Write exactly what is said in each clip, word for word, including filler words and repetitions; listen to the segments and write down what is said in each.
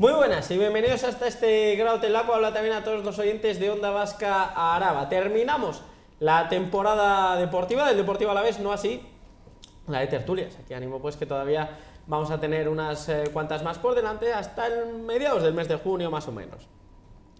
Muy buenas y bienvenidos hasta este Grau Telaco. Habla también a todos los oyentes de Onda Vasca Araba. Terminamos la temporada deportiva del Deportivo Alavés, no así la de tertulias. Aquí animo pues que todavía vamos a tener unas eh, cuantas más por delante hasta el mediados del mes de junio más o menos.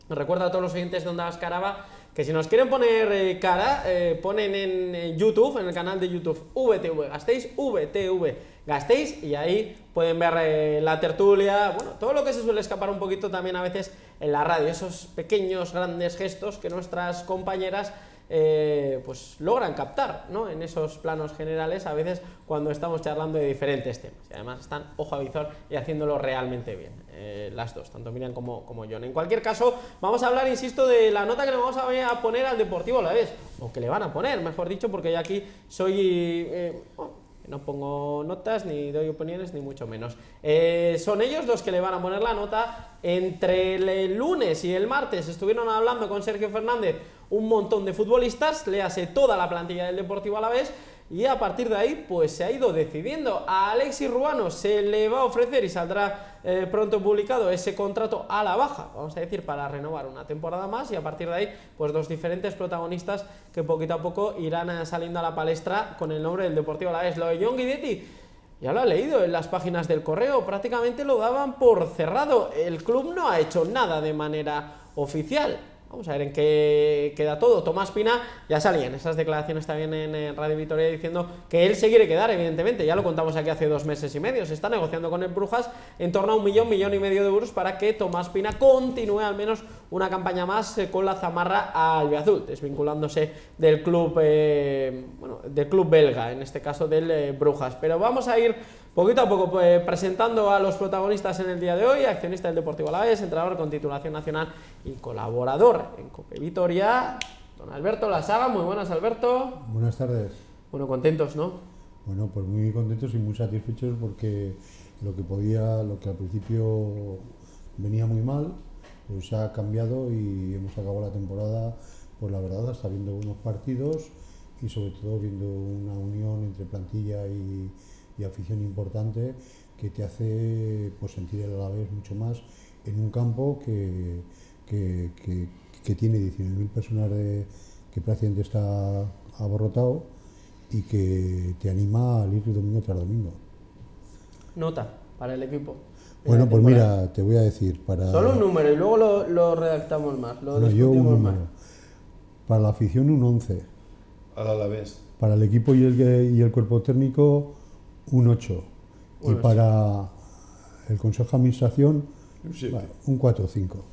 Recuerdo a todos los oyentes de Onda Vasca Araba que si nos quieren poner eh, cara, eh, ponen en eh, YouTube, en el canal de YouTube V T V Gasteiz, V T V Gasteiz, y ahí pueden ver eh, la tertulia, bueno, todo lo que se suele escapar un poquito también a veces en la radio, esos pequeños grandes gestos que nuestras compañeras eh, pues logran captar, ¿no? En esos planos generales a veces cuando estamos charlando de diferentes temas, y además están ojo a visor y haciéndolo realmente bien, eh, las dos, tanto Miriam como, como John. En cualquier caso, vamos a hablar, insisto, de la nota que le vamos a poner al Deportivo Alavés, o que le van a poner, mejor dicho, porque yo aquí soy... Eh, bueno, no pongo notas, ni doy opiniones, ni mucho menos. Eh, son ellos los que le van a poner la nota. Entre el lunes y el martes estuvieron hablando con Sergio Fernández un montón de futbolistas, le hace toda la plantilla del Deportivo Alavés, y a partir de ahí pues se ha ido decidiendo. A Alexis Ruano se le va a ofrecer y saldrá eh, pronto publicado ese contrato a la baja, vamos a decir, para renovar una temporada más, y a partir de ahí pues dos diferentes protagonistas que poquito a poco irán saliendo a la palestra con el nombre del Deportivo Alavés. Lo de Jon Guidetti ya lo ha leído en las páginas del Correo, prácticamente lo daban por cerrado, el club no ha hecho nada de manera oficial. Vamos a ver en qué queda todo. Tomás Pina ya salían esas declaraciones también en Radio Vitoria diciendo que él se quiere quedar, evidentemente, ya lo contamos aquí hace dos meses y medio, se está negociando con el Brujas en torno a un millón, millón y medio de euros para que Tomás Pina continúe al menos una campaña más con la zamarra albiazul, desvinculándose del club, eh, bueno, del club belga, en este caso del eh, Brujas. Pero vamos a ir poquito a poco eh, presentando a los protagonistas en el día de hoy. Accionista del Deportivo Alavés, entrenador con titulación nacional y colaborador en Cope Vitoria, don Alberto Lasaga. Muy buenas, Alberto. Buenas tardes. Bueno, contentos, ¿no? Bueno, pues muy contentos y muy satisfechos porque lo que podía, lo que al principio venía muy mal, pues ha cambiado y hemos acabado la temporada, pues la verdad, hasta viendo unos partidos y sobre todo viendo una unión entre plantilla y, y afición importante que te hace pues sentir el Alavés mucho más en un campo que, que, que, que tiene diecinueve mil personas de, que prácticamente está abarrotado y que te anima al ir domingo tras domingo. Nota para el equipo. Bueno, pues mira, te voy a decir para... Solo un número y luego lo, lo redactamos más, lo no, discutimos más. Para la afición un once. Al Alavés. Para el equipo y el, y el cuerpo técnico un ocho. Y para el Consejo de Administración sí, vale, un cuatro a cinco.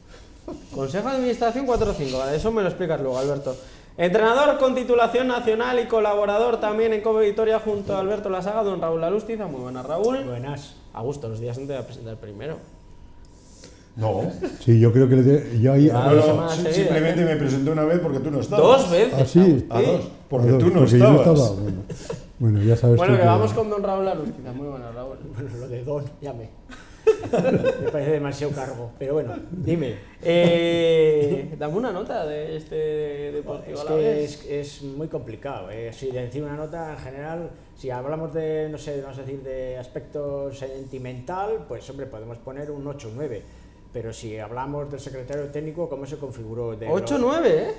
Consejo de Administración cuatro a cinco, vale, eso me lo explicas luego, Alberto. Entrenador con titulación nacional y colaborador también en Cope Vitoria junto a Alberto Lasaga, don Raúl Alustiza. Muy buenas, Raúl. Buenas. A gusto, los días antes de presentar primero. No. Sí, yo creo que le yo ahí no, no, sí, simplemente me presenté una vez porque tú no estabas. Dos veces. ¿Ah, sí? A dos. Porque a dos, tú no porque estabas. Yo no estaba. Bueno, bueno, ya sabes. Bueno, que, que vamos con don Raúl Alustiza. Muy bueno, Raúl. Bueno, lo de don, llame. Me parece demasiado cargo. Pero bueno, dime. Eh, dame una nota de este Deportivo Alavés. Es que es, es muy complicado. Eh. Si decir una nota en general, si hablamos de, no sé, vamos a decir, de aspecto sentimental, pues hombre, podemos poner un ocho a nueve. Pero si hablamos del secretario técnico, ¿cómo se configuró? ocho a nueve, ¿eh?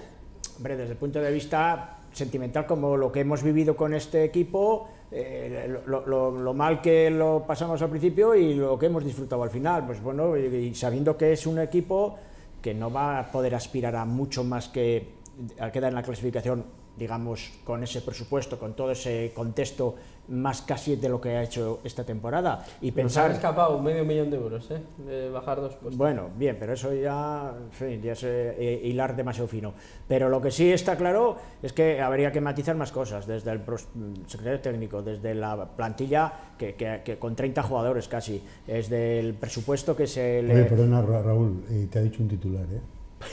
Hombre, desde el punto de vista sentimental, como lo que hemos vivido con este equipo, eh, lo, lo, lo mal que lo pasamos al principio y lo que hemos disfrutado al final, pues bueno, y sabiendo que es un equipo que no va a poder aspirar a mucho más que al quedar en la clasificación, digamos, con ese presupuesto, con todo ese contexto, más casi de lo que ha hecho esta temporada. Y pensar... Nos ha escapado medio millón de euros, ¿eh? De bajar dos puestos. Bueno, bien, pero eso ya, en fin, ya es eh, hilar demasiado fino. Pero lo que sí está claro es que habría que matizar más cosas, desde el secretario técnico, desde la plantilla, que, que, que con treinta jugadores casi, desde el presupuesto que se le... Oye, perdona, Raúl, eh, te ha dicho un titular, ¿eh?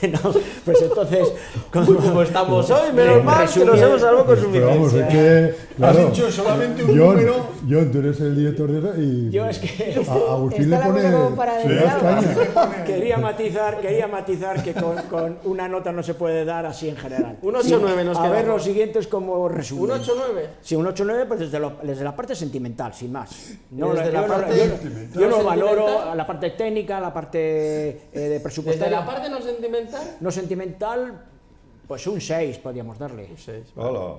No, pues entonces, como, como estamos hoy, menos mal que nos hemos salvado con suficiencia. Es que, claro, has dicho solamente un John, número. John, tú eres el director de R E A y yo es que a Agustín le pone, le quería matizar, quería matizar que con, con una nota no se puede dar así en general. Un ocho nueve sí, nos queda. A ver, los siguientes como resumen. ¿Un ocho nueve? Sí, un ocho nueve, pues desde, lo, desde la parte sentimental, sin más. No, desde la, la parte yo, sentimental. Yo no valoro a la parte técnica, a la parte eh, de presupuestaria. Desde la parte no sentimental. No sentimental, pues un seis podríamos darle. Un seis. Hola.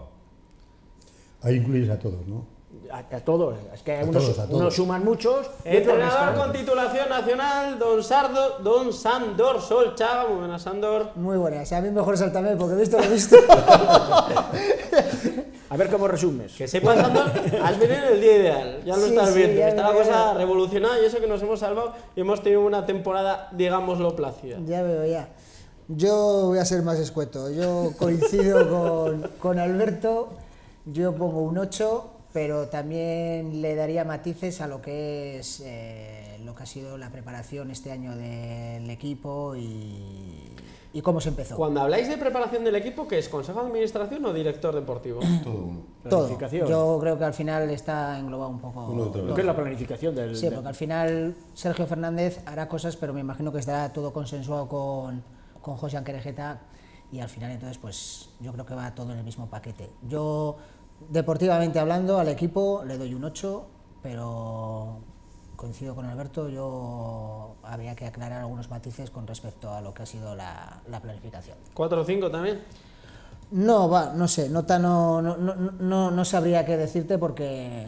Ahí incluís a todos, ¿no? A, a todos, es que a unos, todos, a todos. Unos suman muchos. Entrenador con titulación nacional, don, Sardo, don Sandor Solchaga. Muy buenas, Sandor. Muy buenas, a mí mejor saltame porque he visto lo visto. A ver cómo resumes. Que sepas, Sandor, has venido en el día ideal, ya lo sí, estás sí, viendo. Está la cosa revolucionada y eso que nos hemos salvado y hemos tenido una temporada, digámoslo, plácida. Ya veo, ya. Yo voy a ser más escueto, yo coincido con, con Alberto, yo pongo un ocho, pero también le daría matices a lo que es eh, lo que ha sido la preparación este año del equipo y, y cómo se empezó. Cuando habláis de preparación del equipo, ¿qué es? ¿Consejo de administración o director deportivo? Todo. Todo. Yo creo que al final está englobado un poco. Uno, todo. ¿Qué es la planificación del...? Sí, porque al final Sergio Fernández hará cosas, pero me imagino que estará todo consensuado con... con Josean Querejeta y al final entonces pues yo creo que va todo en el mismo paquete. Yo deportivamente hablando al equipo le doy un ocho, pero coincido con Alberto, yo habría que aclarar algunos matices con respecto a lo que ha sido la, la planificación. ¿cuatro o cinco también? No, va, no sé, nota no, no, no, no, no sabría qué decirte porque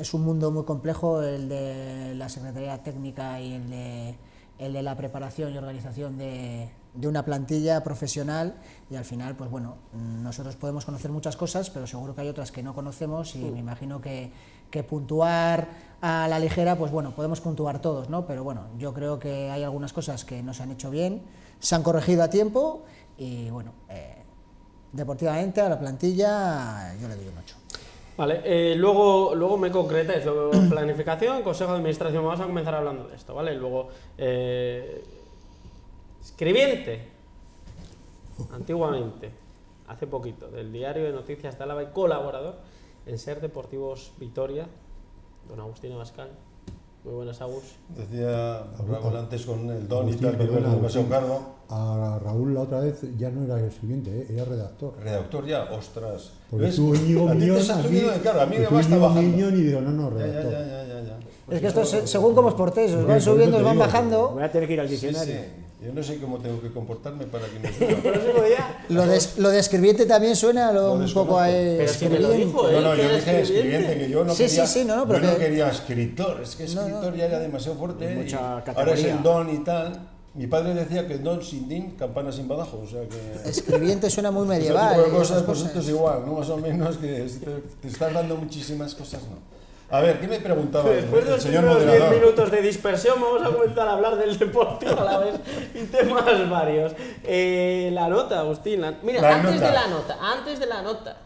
es un mundo muy complejo el de la Secretaría Técnica y el de, el de la preparación y organización de... de una plantilla profesional y al final, pues bueno, nosotros podemos conocer muchas cosas, pero seguro que hay otras que no conocemos y sí. Me imagino que, que puntuar a la ligera, pues bueno, podemos puntuar todos, ¿no? Pero bueno, yo creo que hay algunas cosas que no se han hecho bien, se han corregido a tiempo y bueno, eh, deportivamente a la plantilla yo le doy un ocho. Vale, eh, luego, luego me concretáis, luego planificación, consejo de administración, vamos a comenzar hablando de esto, ¿vale? Luego... Eh, escribiente, antiguamente, hace poquito, del diario de noticias de Álava y colaborador en Ser Deportivos Vitoria, don Agustín Abascal. Muy buenas, Agus. Decía, hablamos antes con el don Agustín, y tal, pero era demasiado cargo. A Raúl la otra vez ya no era el siguiente, ¿eh? Era redactor. Redactor ya, ostras. Porque ¿ves? Tú, Íñigo Miñón, a mí me vas trabajando. Miñón y digo, no, no, redactor. Ya, ya, ya, ya, ya. Pues es que esto, no, según como os portéis, os van subiendo, os van bajando. Voy a tener que ir al diccionario. Sí, sí. Yo no sé cómo tengo que comportarme para que me suba. lo, de, lo de escribiente también suena lo, un poco a escribiente. Si dijo, ¿eh? No, no, yo dije escribiente, que yo no sí, quería, sí, sí, no, no, pero yo que... no quería escritor, es que escritor no, no. Ya era demasiado fuerte, mucha categoría. Ahora es el don y tal. Mi padre decía que don sin din, campana sin badajo, o sea que... Escribiente suena muy medieval. Ese tipo de cosas, pues esto es igual, ¿no? Más o menos que te, te estás dando muchísimas cosas, ¿no? A ver, ¿qué me preguntaba? Después de los primeros diez minutos de dispersión vamos a comenzar a hablar del Deportivo Alavés y temas varios. Eh, la nota, Agustín. La... Mira, la antes nota. de la nota, antes de la nota.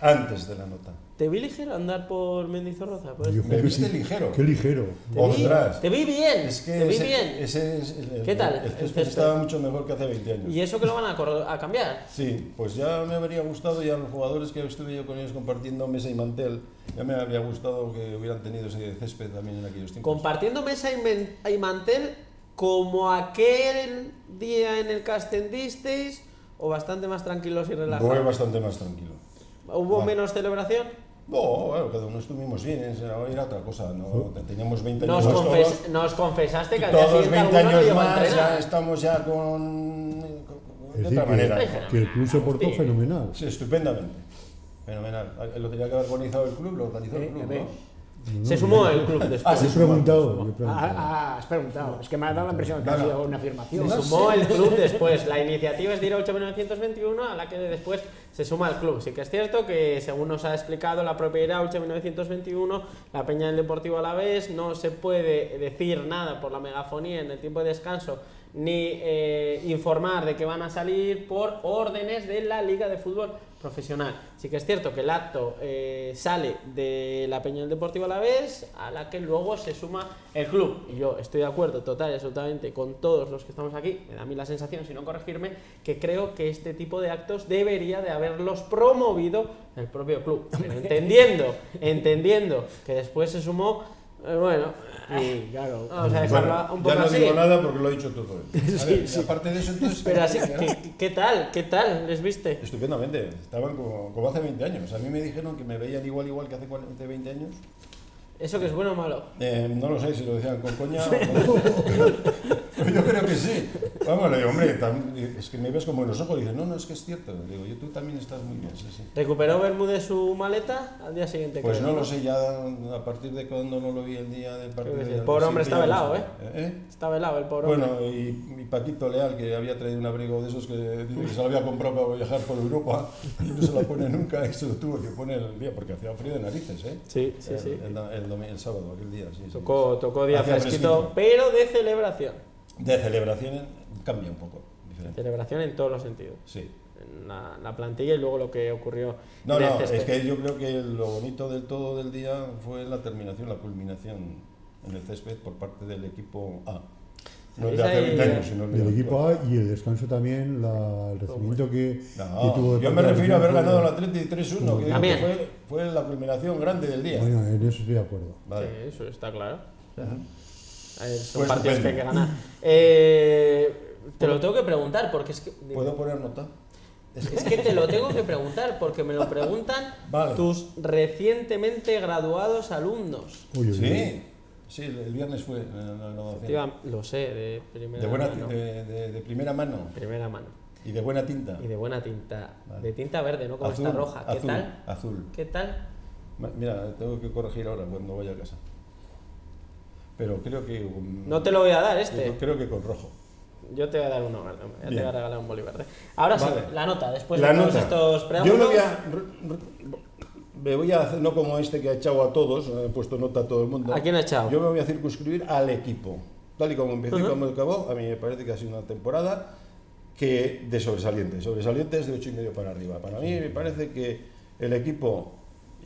Antes de la nota. ¿Te vi ligero andar por Mendizorroza? Pues? Dios, ¿Me viste sí. ligero? ¿Qué ligero? Te, oh, vi, te vi bien, es que te vi ese, bien. Ese es el, ¿qué tal? El, el, el estaba mucho mejor que hace veinte años. ¿Y eso que lo van a, a cambiar? Sí, pues ya me habría gustado, y a los jugadores que estuve yo con ellos compartiendo mesa y mantel, ya me habría gustado que hubieran tenido ese césped también en aquellos tiempos. Compartiendo mesa y, y mantel como aquel día en el que ascendisteis, o bastante más tranquilos y relajados. Fue bastante más tranquilo. ¿Hubo vale. menos celebración? No, bueno, cada uno estuvimos bien, era otra cosa, ¿no? Teníamos veinte años más todos. Nos confesaste que había sido veinte años más, ya estamos ya con... con de otra manera. Que el club se portó fenomenal. Sí, estupendamente. Fenomenal. Lo tenía que haber organizado el club, lo organizó el club, ¿no? No, se sumó no, el club después. Ah, se sumó. Ah, ah, has preguntado. Es que me ha dado la impresión que ha sido una afirmación. Se sumó el club después. La iniciativa es de ir a ocho mil novecientos veintiuno, a la que después se suma el club. Sí que es cierto que, según nos ha explicado la propia I R A, ocho mil novecientos veintiuno, la peña del Deportivo Alavés, no se puede decir nada por la megafonía en el tiempo de descanso, ni eh, informar de que van a salir por órdenes de la Liga de Fútbol profesional. Sí que es cierto que el acto eh, sale de la peña del Deportivo Alavés, a la que luego se suma el club. Y yo estoy de acuerdo total y absolutamente con todos los que estamos aquí. Me da a mí la sensación, si no corregirme, que creo que este tipo de actos debería de haberlos promovido el propio club. Pero entendiendo, entendiendo que después se sumó, eh, bueno, sí, claro. Vamos a dejarlo un poco así. Ya no así. Digo nada porque lo he dicho todo. A ver, sí, sí. Aparte de eso, entonces... Pero así, ¿qué, ¿qué tal? ¿Qué tal les viste? Estupendamente. Estaban como, como hace veinte años. A mí me dijeron que me veían igual igual que hace veinte años. ¿Eso que es bueno o malo? Eh, no lo sé si lo decían con coña o con... Yo creo que sí. Vamos, le digo, hombre, también, es que me ves como en los ojos y dices, no, no, es que es cierto. Le digo, yo tú también estás muy bien. Sí, sí. ¿Recuperó Bermúdez su maleta al día siguiente? Pues creo, no, no lo sé, ya a partir de cuando no lo vi el día del partido. Sí. El pobre hombre está velado, ¿eh? ¿eh? Está velado el pobre bueno, hombre. Bueno, y mi Paquito Leal, que había traído un abrigo de esos que, que se lo había comprado para viajar por Europa, y no se lo pone nunca, y se lo tuvo que poner el día, porque hacía frío de narices, ¿eh? Sí, sí, el, sí. El, el, El sábado, aquel día, sí, tocó, sí. Tocó día fresquito, pero de celebración. De celebración cambia un poco. Diferente. Celebración en todos los sentidos. Sí. En la, la plantilla y luego lo que ocurrió. No, no, es que yo creo que lo bonito del todo del día fue la terminación, la culminación en el césped por parte del equipo A. No el de hace veinte años, sino el, el equipo A y el descanso también, la, el recibimiento que, no, que tuvo. Yo me refiero a haber ganado la treinta y tres uno, que también fue, fue la culminación grande del día. Bueno, en eso estoy de acuerdo. Vale. Sí, eso está claro. Uh -huh. Ver, son pues partidos que hay que ganar. Eh, te lo tengo que preguntar porque es que... ¿Puedo poner nota? Es que te lo tengo que preguntar porque me lo preguntan vale. Tus recientemente graduados alumnos. Uy, uy, sí. Uy. Sí, el viernes fue la graduación. Lo sé, de primera, de buena, mano. De, de, de primera mano. Primera mano. Y de buena tinta. Y de buena tinta. Vale. De tinta verde, no como azul, esta roja. ¿Qué azul, tal? Azul. ¿Qué tal? Mira, tengo que corregir ahora cuando vaya a casa. Pero creo que... Um, no te lo voy a dar este. Yo creo que con rojo. Yo te voy a dar uno, ya te voy a regalar un bolívar. Ahora vale. Sí, la nota, después la de todos nota. Estos preámbulos... Yo lo voy a... Me voy a hacer, no como este que ha echado a todos, he puesto nota a todo el mundo. ¿A quién ha echado? Yo me voy a circunscribir al equipo. Tal y como empecé y uh-huh. como acabó, a mí me parece que ha sido una temporada que de sobresalientes. Sobresalientes de ocho y medio para arriba. Para mí me parece que el equipo,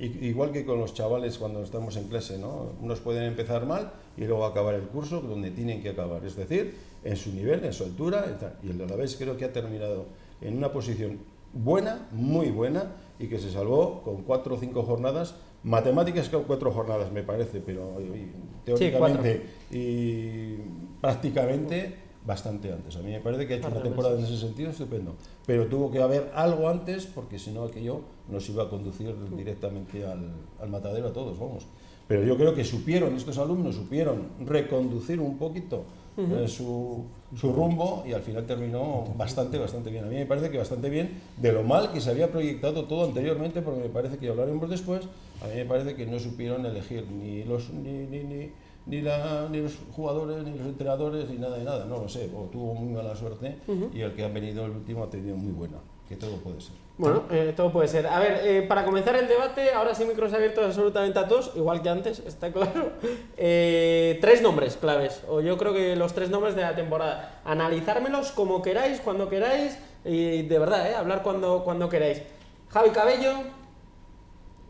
igual que con los chavales cuando estamos en clase, ¿no? Unos pueden empezar mal y luego acabar el curso donde tienen que acabar. Es decir, en su nivel, en su altura. Y el Alavés creo que ha terminado en una posición buena, muy buena, y que se salvó con cuatro o cinco jornadas, matemáticas que cuatro jornadas me parece, pero y, teóricamente sí, y prácticamente bastante antes. A mí me parece que ha hecho cuatro una temporada meses. En ese sentido estupendo, pero tuvo que haber algo antes porque si no aquello nos iba a conducir directamente al, al matadero a todos, vamos. Pero yo creo que supieron, estos alumnos supieron reconducir un poquito Uh-huh. su, su rumbo y al final terminó bastante, bastante bien. A mí me parece que bastante bien de lo mal que se había proyectado todo anteriormente, porque me parece que hablaremos después, a mí me parece que no supieron elegir ni los, ni, ni, ni, ni, la, ni los jugadores, ni los entrenadores, ni nada de nada, no lo sé, o tuvo muy mala suerte Uh-huh. y el que ha venido el último ha tenido muy buena, que todo puede ser. Bueno, eh, todo puede ser. A ver, eh, para comenzar el debate, ahora sí micros abiertos absolutamente a todos, igual que antes, está claro. Eh, tres nombres claves, o yo creo que los tres nombres de la temporada. Analizármelos como queráis, cuando queráis, y de verdad, eh, hablar cuando, cuando queráis. Javi Cabello,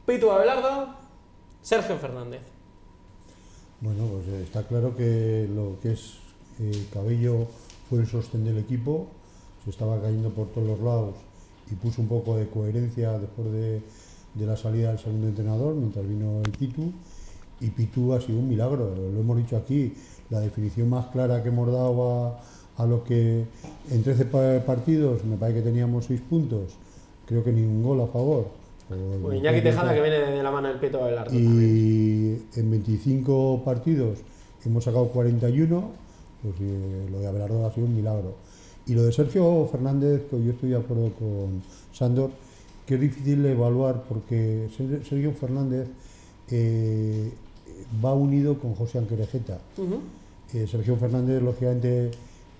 Pitu Abelardo, Sergio Fernández. Bueno, pues está claro que lo que es eh, Cabello fue el sostén del equipo, se estaba cayendo por todos los lados. Y puso un poco de coherencia después de, de la salida del segundo entrenador, mientras vino el Pitu. Y Pitu ha sido un milagro, lo hemos dicho aquí, la definición más clara que hemos dado a, a lo que en trece partidos me parece que teníamos seis puntos, creo que ningún gol a favor. Pues Iñaki Tejada, que viene de la mano del Pitu Abelardo. Y en veinticinco partidos hemos sacado cuarenta y uno, pues eh, lo de Abelardo ha sido un milagro. Y lo de Sergio Fernández, que yo estoy de acuerdo con Sandor, que es difícil de evaluar porque Sergio Fernández eh, va unido con Josean Querejeta. Uh-huh. eh, Sergio Fernández, lógicamente,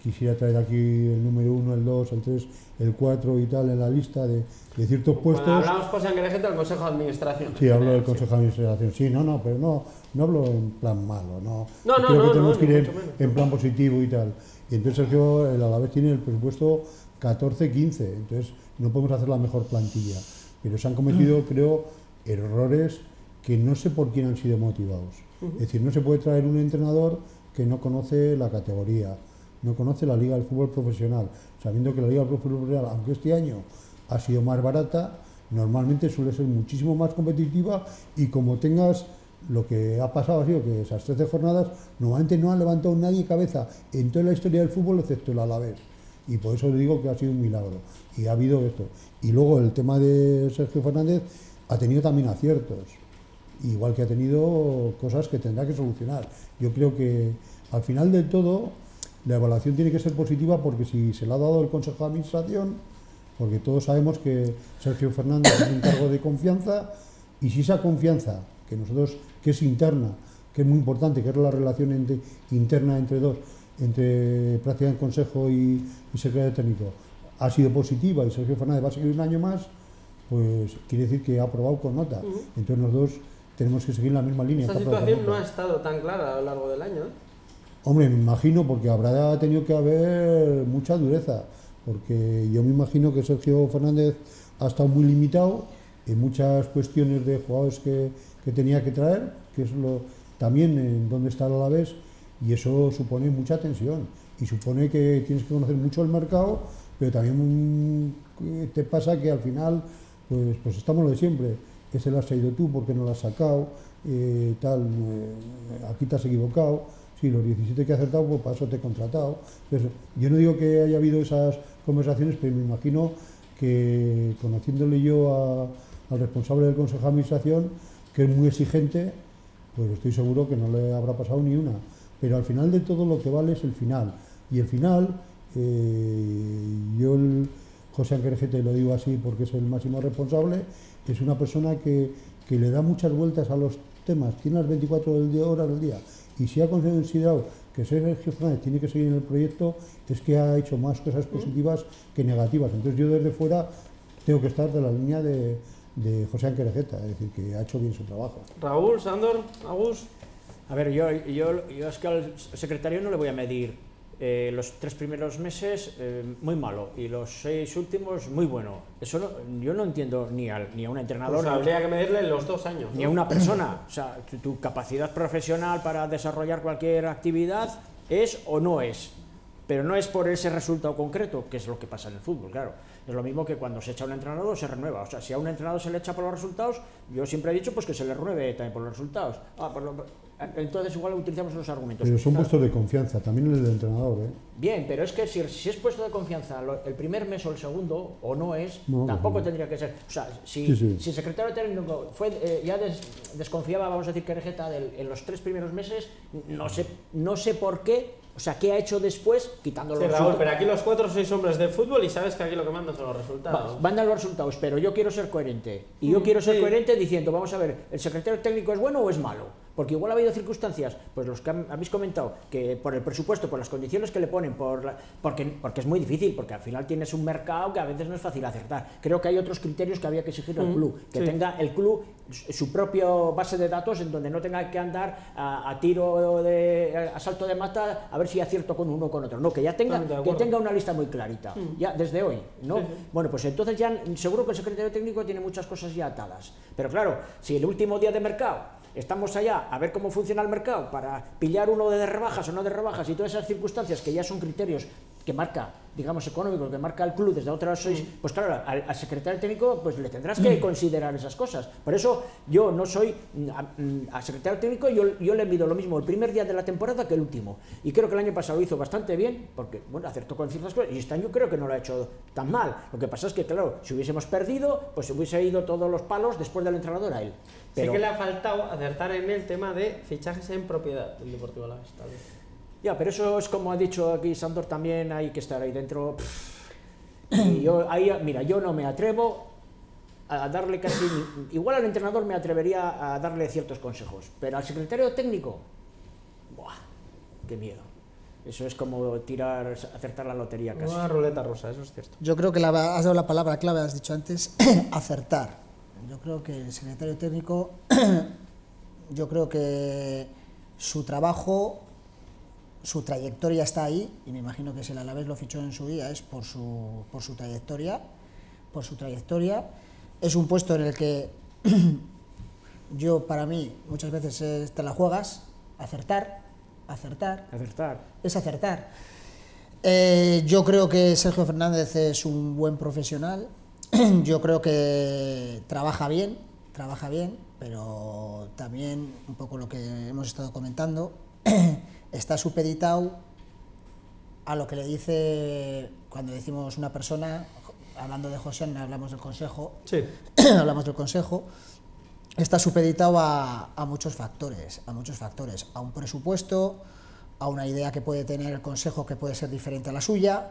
quisiera traer aquí el número uno, el dos, el tres, el cuatro y tal en la lista de, de ciertos puestos. Cuando hablamos Josean Querejeta, el Consejo de Administración. Sí, hablo del Consejo de Administración. Sí, no, no, pero no, no hablo en plan malo. No, no, no. Creo no, que tenemos no, que ir en, en plan positivo y tal. Entonces Sergio el Alavés tiene el presupuesto catorce quince, entonces no podemos hacer la mejor plantilla, pero se han cometido, creo, errores que no sé por quién han sido motivados. Es decir, no se puede traer un entrenador que no conoce la categoría, no conoce la Liga del Fútbol Profesional, sabiendo que la Liga del Fútbol Profesional, aunque este año ha sido más barata, normalmente suele ser muchísimo más competitiva, y como tengas, lo que ha pasado ha sido que esas trece jornadas normalmente no han levantado nadie cabeza en toda la historia del fútbol excepto el Alavés, y por eso digo que ha sido un milagro, y ha habido esto. Y luego el tema de Sergio Fernández ha tenido también aciertos, igual que ha tenido cosas que tendrá que solucionar. Yo creo que al final de todo la evaluación tiene que ser positiva, porque si se la ha dado el Consejo de Administración, porque todos sabemos que Sergio Fernández es un cargo de confianza, y si esa confianza que nosotros, que es interna, que es muy importante, que es la relación entre, interna entre dos, entre práctica en consejo y, y secretario técnico, ha sido positiva, y Sergio Fernández va a seguir un año más, pues quiere decir que ha aprobado con nota. Uh-huh. Entonces nosotros tenemos que seguir la misma línea. Esta situación no ha estado tan clara a lo largo del año, ¿eh? Hombre, me imagino, porque habrá tenido que haber mucha dureza, porque yo me imagino que Sergio Fernández ha estado muy limitado en muchas cuestiones de jugadores que, que tenía que traer, que es lo, también en dónde está el Alavés, y eso supone mucha tensión, y supone que tienes que conocer mucho el mercado, pero también te pasa que al final, pues, pues estamos lo de siempre, ese lo has traído tú, porque no lo has sacado, eh, tal, eh, aquí te has equivocado, sí, los diecisiete que has acertado, pues para eso te he contratado. Entonces, yo no digo que haya habido esas conversaciones, pero me imagino que, conociéndole yo a, al responsable del Consejo de Administración, que es muy exigente, pues estoy seguro que no le habrá pasado ni una. Pero al final de todo lo que vale es el final. Y el final, eh, yo el Josean Querejeta, lo digo así porque es el máximo responsable, es una persona que, que le da muchas vueltas a los temas, tiene las veinticuatro horas del día. Y si ha considerado que Sergio Fernández tiene que seguir en el proyecto, es que ha hecho más cosas positivas que negativas. Entonces yo desde fuera tengo que estar de la línea de... de Josean Querejeta, es decir, que ha hecho bien su trabajo. Raúl, Sandor, Agus. A ver, yo, yo, yo es que al secretario no le voy a medir eh, los tres primeros meses eh, muy malo y los seis últimos muy bueno. Eso no, yo no entiendo ni a, ni a un entrenador. Pues habría ni, que medirle los dos años, ¿no? Ni a una persona. O sea, tu, tu capacidad profesional para desarrollar cualquier actividad es o no es. Pero no es por ese resultado concreto, que es lo que pasa en el fútbol, claro. Es lo mismo que cuando se echa un entrenador se renueva. O sea, si a un entrenador se le echa por los resultados, yo siempre he dicho pues que se le renueve también por los resultados. Ah, por lo... Entonces igual utilizamos los argumentos. Pero son puestos de confianza, también el del entrenador, ¿eh? Bien, pero es que si, si es puesto de confianza el primer mes o el segundo, o no es, no, tampoco no. tendría que ser. O sea, si, sí, sí. si el secretario técnico fue, eh, ya des, desconfiaba, vamos a decir, Querejeta del, en los tres primeros meses, no sé, no sé por qué. O sea, ¿qué ha hecho después? Quitando los sí, Raúl, pero aquí los cuatro o seis hombres de fútbol y sabes que aquí lo que mandan son los resultados. Va, mandan los resultados, pero yo quiero ser coherente. Y yo mm, quiero ser sí. coherente diciendo, vamos a ver, ¿el secretario técnico es bueno o es malo? Porque igual ha habido circunstancias, pues los que han, habéis comentado, que por el presupuesto, por las condiciones que le ponen, por la, porque, porque es muy difícil, porque al final tienes un mercado que a veces no es fácil acertar. Creo que hay otros criterios que había que exigir al mm, club, que sí. tenga el club su propia base de datos en donde no tenga que andar a, a tiro de a salto de mata a ver si acierto con uno o con otro. No, que ya tenga, que tenga una lista muy clarita, mm. ya desde hoy, ¿no? Sí, sí. Bueno, pues entonces ya seguro que el secretario técnico tiene muchas cosas ya atadas. Pero claro, si el último día de mercado estamos allá a ver cómo funciona el mercado para pillar uno de rebajas o no de rebajas y todas esas circunstancias que ya son criterios que marca, digamos, económicos, que marca el club desde otras seis, pues claro, al, al secretario técnico pues le tendrás que considerar esas cosas. Por eso yo no soy, al secretario técnico yo, yo le mido lo mismo el primer día de la temporada que el último. Y creo que el año pasado lo hizo bastante bien, porque bueno, acertó con ciertas cosas, y este año creo que no lo ha hecho tan mal. Lo que pasa es que claro, si hubiésemos perdido, pues hubiese ido todos los palos después del entrenador a él. Pero sí que le ha faltado acertar en el tema de fichajes en propiedad del Deportivo Alavés. Ya, pero eso es como ha dicho aquí Sandor, también hay que estar ahí dentro. Y yo, ahí, mira, yo no me atrevo a darle casi... Igual al entrenador me atrevería a darle ciertos consejos, pero al secretario técnico, ¡buah! ¡Qué miedo! Eso es como tirar, acertar la lotería casi. Una ruleta rusa, eso es cierto. Yo creo que la, has dado la palabra clave, has dicho antes, acertar. Yo creo que el secretario técnico, yo creo que su trabajo... su trayectoria está ahí, y me imagino que si el Alavés lo fichó en su día es por su, por su trayectoria, por su trayectoria. Es un puesto en el que yo, para mí, muchas veces es, te la juegas, acertar, acertar, acertar. es acertar. Eh, yo creo que Sergio Fernández es un buen profesional, yo creo que trabaja bien, trabaja bien, pero también un poco lo que hemos estado comentando, está supeditado a lo que le dice, cuando decimos una persona, hablando de Josean, hablamos del consejo, sí. hablamos del consejo, está supeditado a, a muchos factores, a muchos factores, a un presupuesto, a una idea que puede tener el consejo que puede ser diferente a la suya,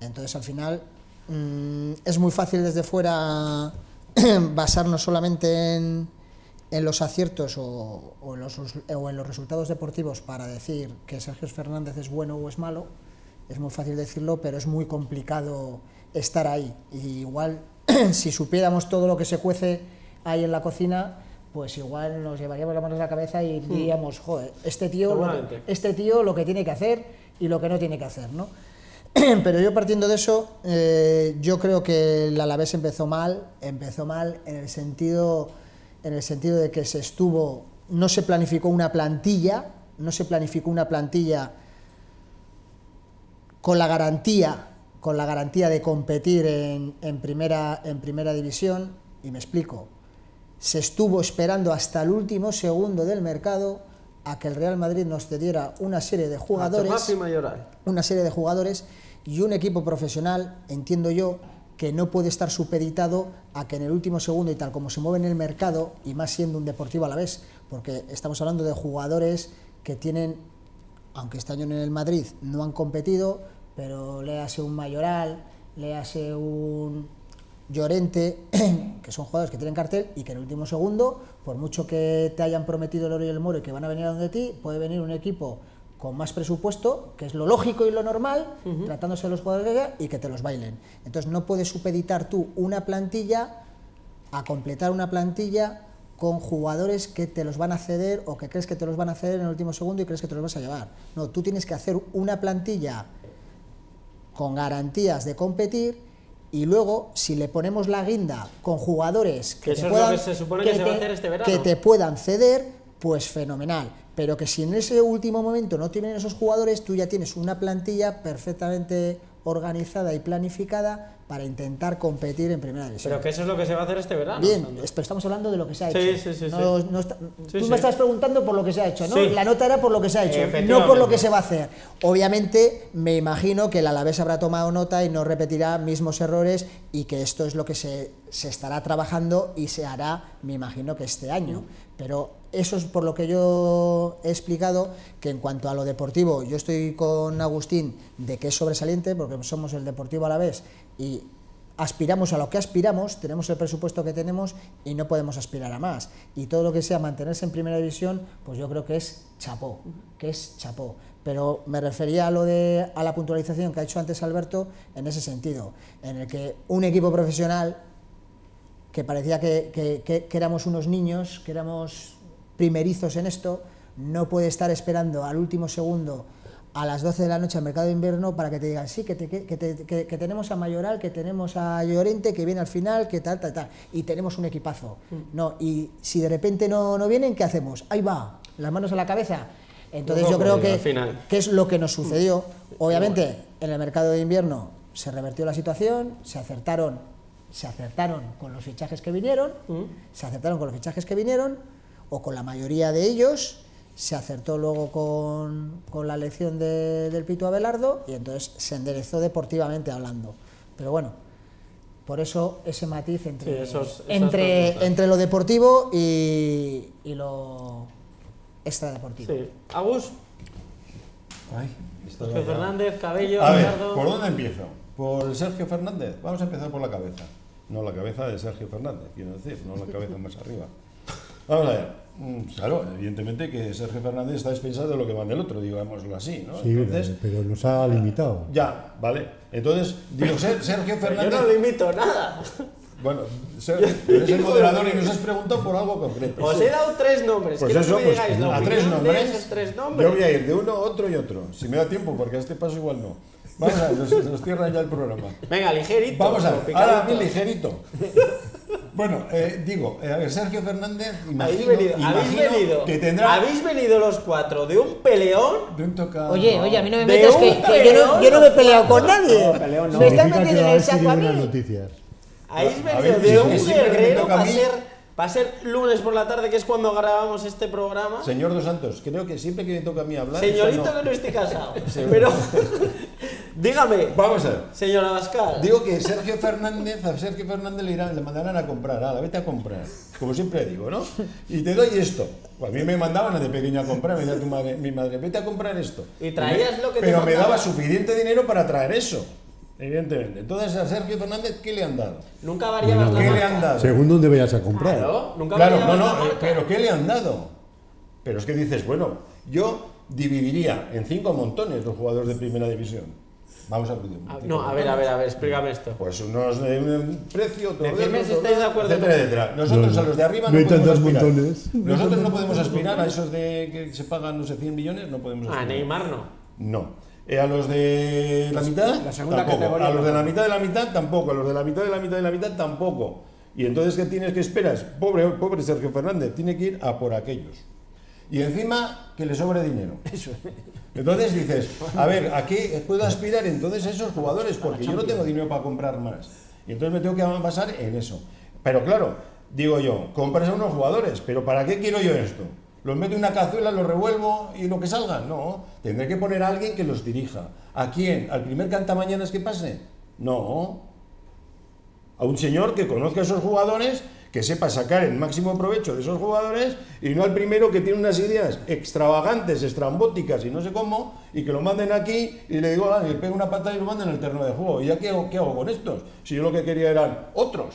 entonces al final mmm, es muy fácil desde fuera basarnos solamente en, en los aciertos o, o, en los, o en los resultados deportivos para decir que Sergio Fernández es bueno o es malo, es muy fácil decirlo, pero es muy complicado estar ahí, y igual si supiéramos todo lo que se cuece ahí en la cocina, pues igual nos llevaríamos las manos a la cabeza y diríamos, joder, este tío, lo que, este tío lo que tiene que hacer y lo que no tiene que hacer, ¿no? Pero yo partiendo de eso, eh, yo creo que el Alavés empezó mal, empezó mal en el sentido, en el sentido de que se estuvo, no se planificó una plantilla, no se planificó una plantilla con la garantía, con la garantía de competir en, en, primera, en primera división, y me explico. Se estuvo esperando hasta el último segundo del mercado a que el Real Madrid nos cediera una serie de jugadores, y Mayoral. una serie de jugadores y un equipo profesional, entiendo yo, que no puede estar supeditado a que en el último segundo, y tal como se mueve en el mercado, y más siendo un Deportivo Alavés, porque estamos hablando de jugadores que tienen, aunque este año en el Madrid no han competido, pero le hace un Mayoral, le hace un Llorente, que son jugadores que tienen cartel y que en el último segundo, por mucho que te hayan prometido el oro y el moro y que van a venir a donde ti, puede venir un equipo con más presupuesto, que es lo lógico y lo normal, uh-huh. tratándose de los jugadores de Liga, y que te los bailen. Entonces no puedes supeditar tú una plantilla a completar una plantilla con jugadores que te los van a ceder o que crees que te los van a ceder en el último segundo y crees que te los vas a llevar. No, tú tienes que hacer una plantilla con garantías de competir. Y luego, si le ponemos la guinda con jugadores que, que, te, puedan, que, se que, que, se va a hacer este verano, que te puedan ceder, pues fenomenal. Pero que si en ese último momento no tienen esos jugadores, tú ya tienes una plantilla perfectamente organizada y planificada para intentar competir en primera división. Pero que eso es lo que se va a hacer este verano. Bien, ¿no? Pero estamos hablando de lo que se ha hecho. Sí, sí, sí, no, sí. No está, sí, tú sí. me estás preguntando por lo que se ha hecho, ¿no? Sí. La nota era por lo que se ha hecho, no por lo que se va a hacer. Obviamente, me imagino que el Alavés habrá tomado nota y no repetirá mismos errores, y que esto es lo que se, se estará trabajando y se hará, me imagino, que este año. Pero eso es por lo que yo he explicado, que en cuanto a lo deportivo, yo estoy con Agustín de que es sobresaliente, porque somos el Deportivo Alavés y aspiramos a lo que aspiramos, tenemos el presupuesto que tenemos y no podemos aspirar a más. Y todo lo que sea mantenerse en primera división, pues yo creo que es chapó, que es chapó. Pero me refería a lo de a la puntualización que ha hecho antes Alberto, en ese sentido, en el que un equipo profesional que parecía que, que, que, que éramos unos niños, que éramos primerizos en esto, no puede estar esperando al último segundo, a las doce de la noche al mercado de invierno, para que te digan, sí, que, te, que, te, que, que tenemos a Mayoral, que tenemos a Llorente, que viene al final, que tal, tal, tal, y tenemos un equipazo. No, y si de repente no, no vienen, ¿qué hacemos? Ahí va, las manos a la cabeza. Entonces yo creo que, que es lo que nos sucedió. Obviamente, en el mercado de invierno se revertió la situación, se acertaron, se acertaron con los fichajes que vinieron, se acertaron con los fichajes que vinieron, o con la mayoría de ellos. Se acertó luego con, con la elección de, del Pitu Abelardo, y entonces se enderezó deportivamente hablando. Pero bueno, por eso ese matiz entre, sí, esos, entre, entre lo deportivo y, y lo extradeportivo. Sí. Agus, Sergio Fernández, Cabello, a ver, Abelardo. ¿Por dónde empiezo? ¿Por Sergio Fernández? Vamos a empezar por la cabeza. No la cabeza de Sergio Fernández, quiero decir, no la cabeza más arriba. Vamos a ver. Claro, evidentemente que Sergio Fernández está dispensado de lo que manda el otro, digámoslo así, ¿no? Sí, entonces, pero nos ha limitado. Ya, vale. Entonces, digo, Sergio Fernández... Yo no limito nada. Bueno, eres el moderador y nos has preguntado por algo concreto. Os he dado tres nombres. Pues eso, que me digáis pues, a tres nombres, tres nombres. Yo voy a ir de uno, otro y otro. Si me da tiempo, porque a este paso igual no. Vamos a ver, nos, nos cierran ya el programa. Venga, ligerito. Vamos a ver, ahora bien ligerito. Bueno, eh, digo, eh, a ver, Sergio Fernández, imagino, venido, imagino venido, que tendrá... Habéis venido los cuatro de un peleón... De un tocado... Oye, oye, a mí no me metas que, que yo, no, yo no me he peleado con nadie. No, peleón no. Me están metiendo en el saco a mí. Noticias. Habéis venido de un guerrero para ser... Va a ser lunes por la tarde, que es cuando grabamos este programa. Señor Dos Santos, creo que siempre que me toca a mí hablar... Señorito, no. Que no estoy casado. Pero... Dígame. Vamos a ver. Señora Abascal. Digo que Sergio Fernández, a Sergio Fernández le, irán, le mandarán a comprar. A la vete a comprar. Como siempre digo, ¿no? Y te doy esto. A mí me mandaban de pequeño a comprar. Me decía tu madre, mi madre, vete a comprar esto. Y traías me, lo que te Pero me daba suficiente dinero para traer eso. Evidentemente. Entonces, a Sergio Fernández, ¿qué le han dado? Nunca variaba bueno, la ¿Qué marca? le han dado? Según dónde vayas a comprar. Claro, nunca claro no, no, eh, pero ¿qué le han dado? Pero es que dices, bueno, yo dividiría en cinco montones los jugadores de primera división. Vamos a pedir. No, montones. a ver, a ver, a ver, explícame esto. Pues unos de un precio, otro de otro, si estáis de acuerdo etcétera, etcétera. Nosotros no, a los de arriba no, no podemos aspirar. Montones. Nosotros no podemos aspirar a esos de que se pagan, no sé, cien millones, no podemos aspirar. A Neymar no. No. A los de la mitad, la segunda categoría, a los de la mitad de la mitad tampoco, a los de la mitad de la mitad de la mitad tampoco. Y entonces, ¿qué tienes que esperas? Pobre, pobre Sergio Fernández, tiene que ir a por aquellos. Y encima, que le sobre dinero. Entonces dices, a ver, ¿a qué puedo aspirar entonces a esos jugadores? Porque yo no tengo dinero para comprar más. Y entonces me tengo que basar en eso. Pero claro, digo yo, compras a unos jugadores, pero ¿para qué quiero yo esto? ¿Los meto en una cazuela, los revuelvo y lo que salga? No, tendré que poner a alguien que los dirija. ¿A quién? ¿Al primer cantamañanas que pase? No. A un señor que conozca a esos jugadores, que sepa sacar el máximo provecho de esos jugadores y no al primero que tiene unas ideas extravagantes, estrambóticas y no sé cómo, y que lo manden aquí y le digo, ah, le pego una patada y lo manden al terreno de juego. ¿Y ya qué hago, qué hago con estos? Si yo lo que quería eran otros.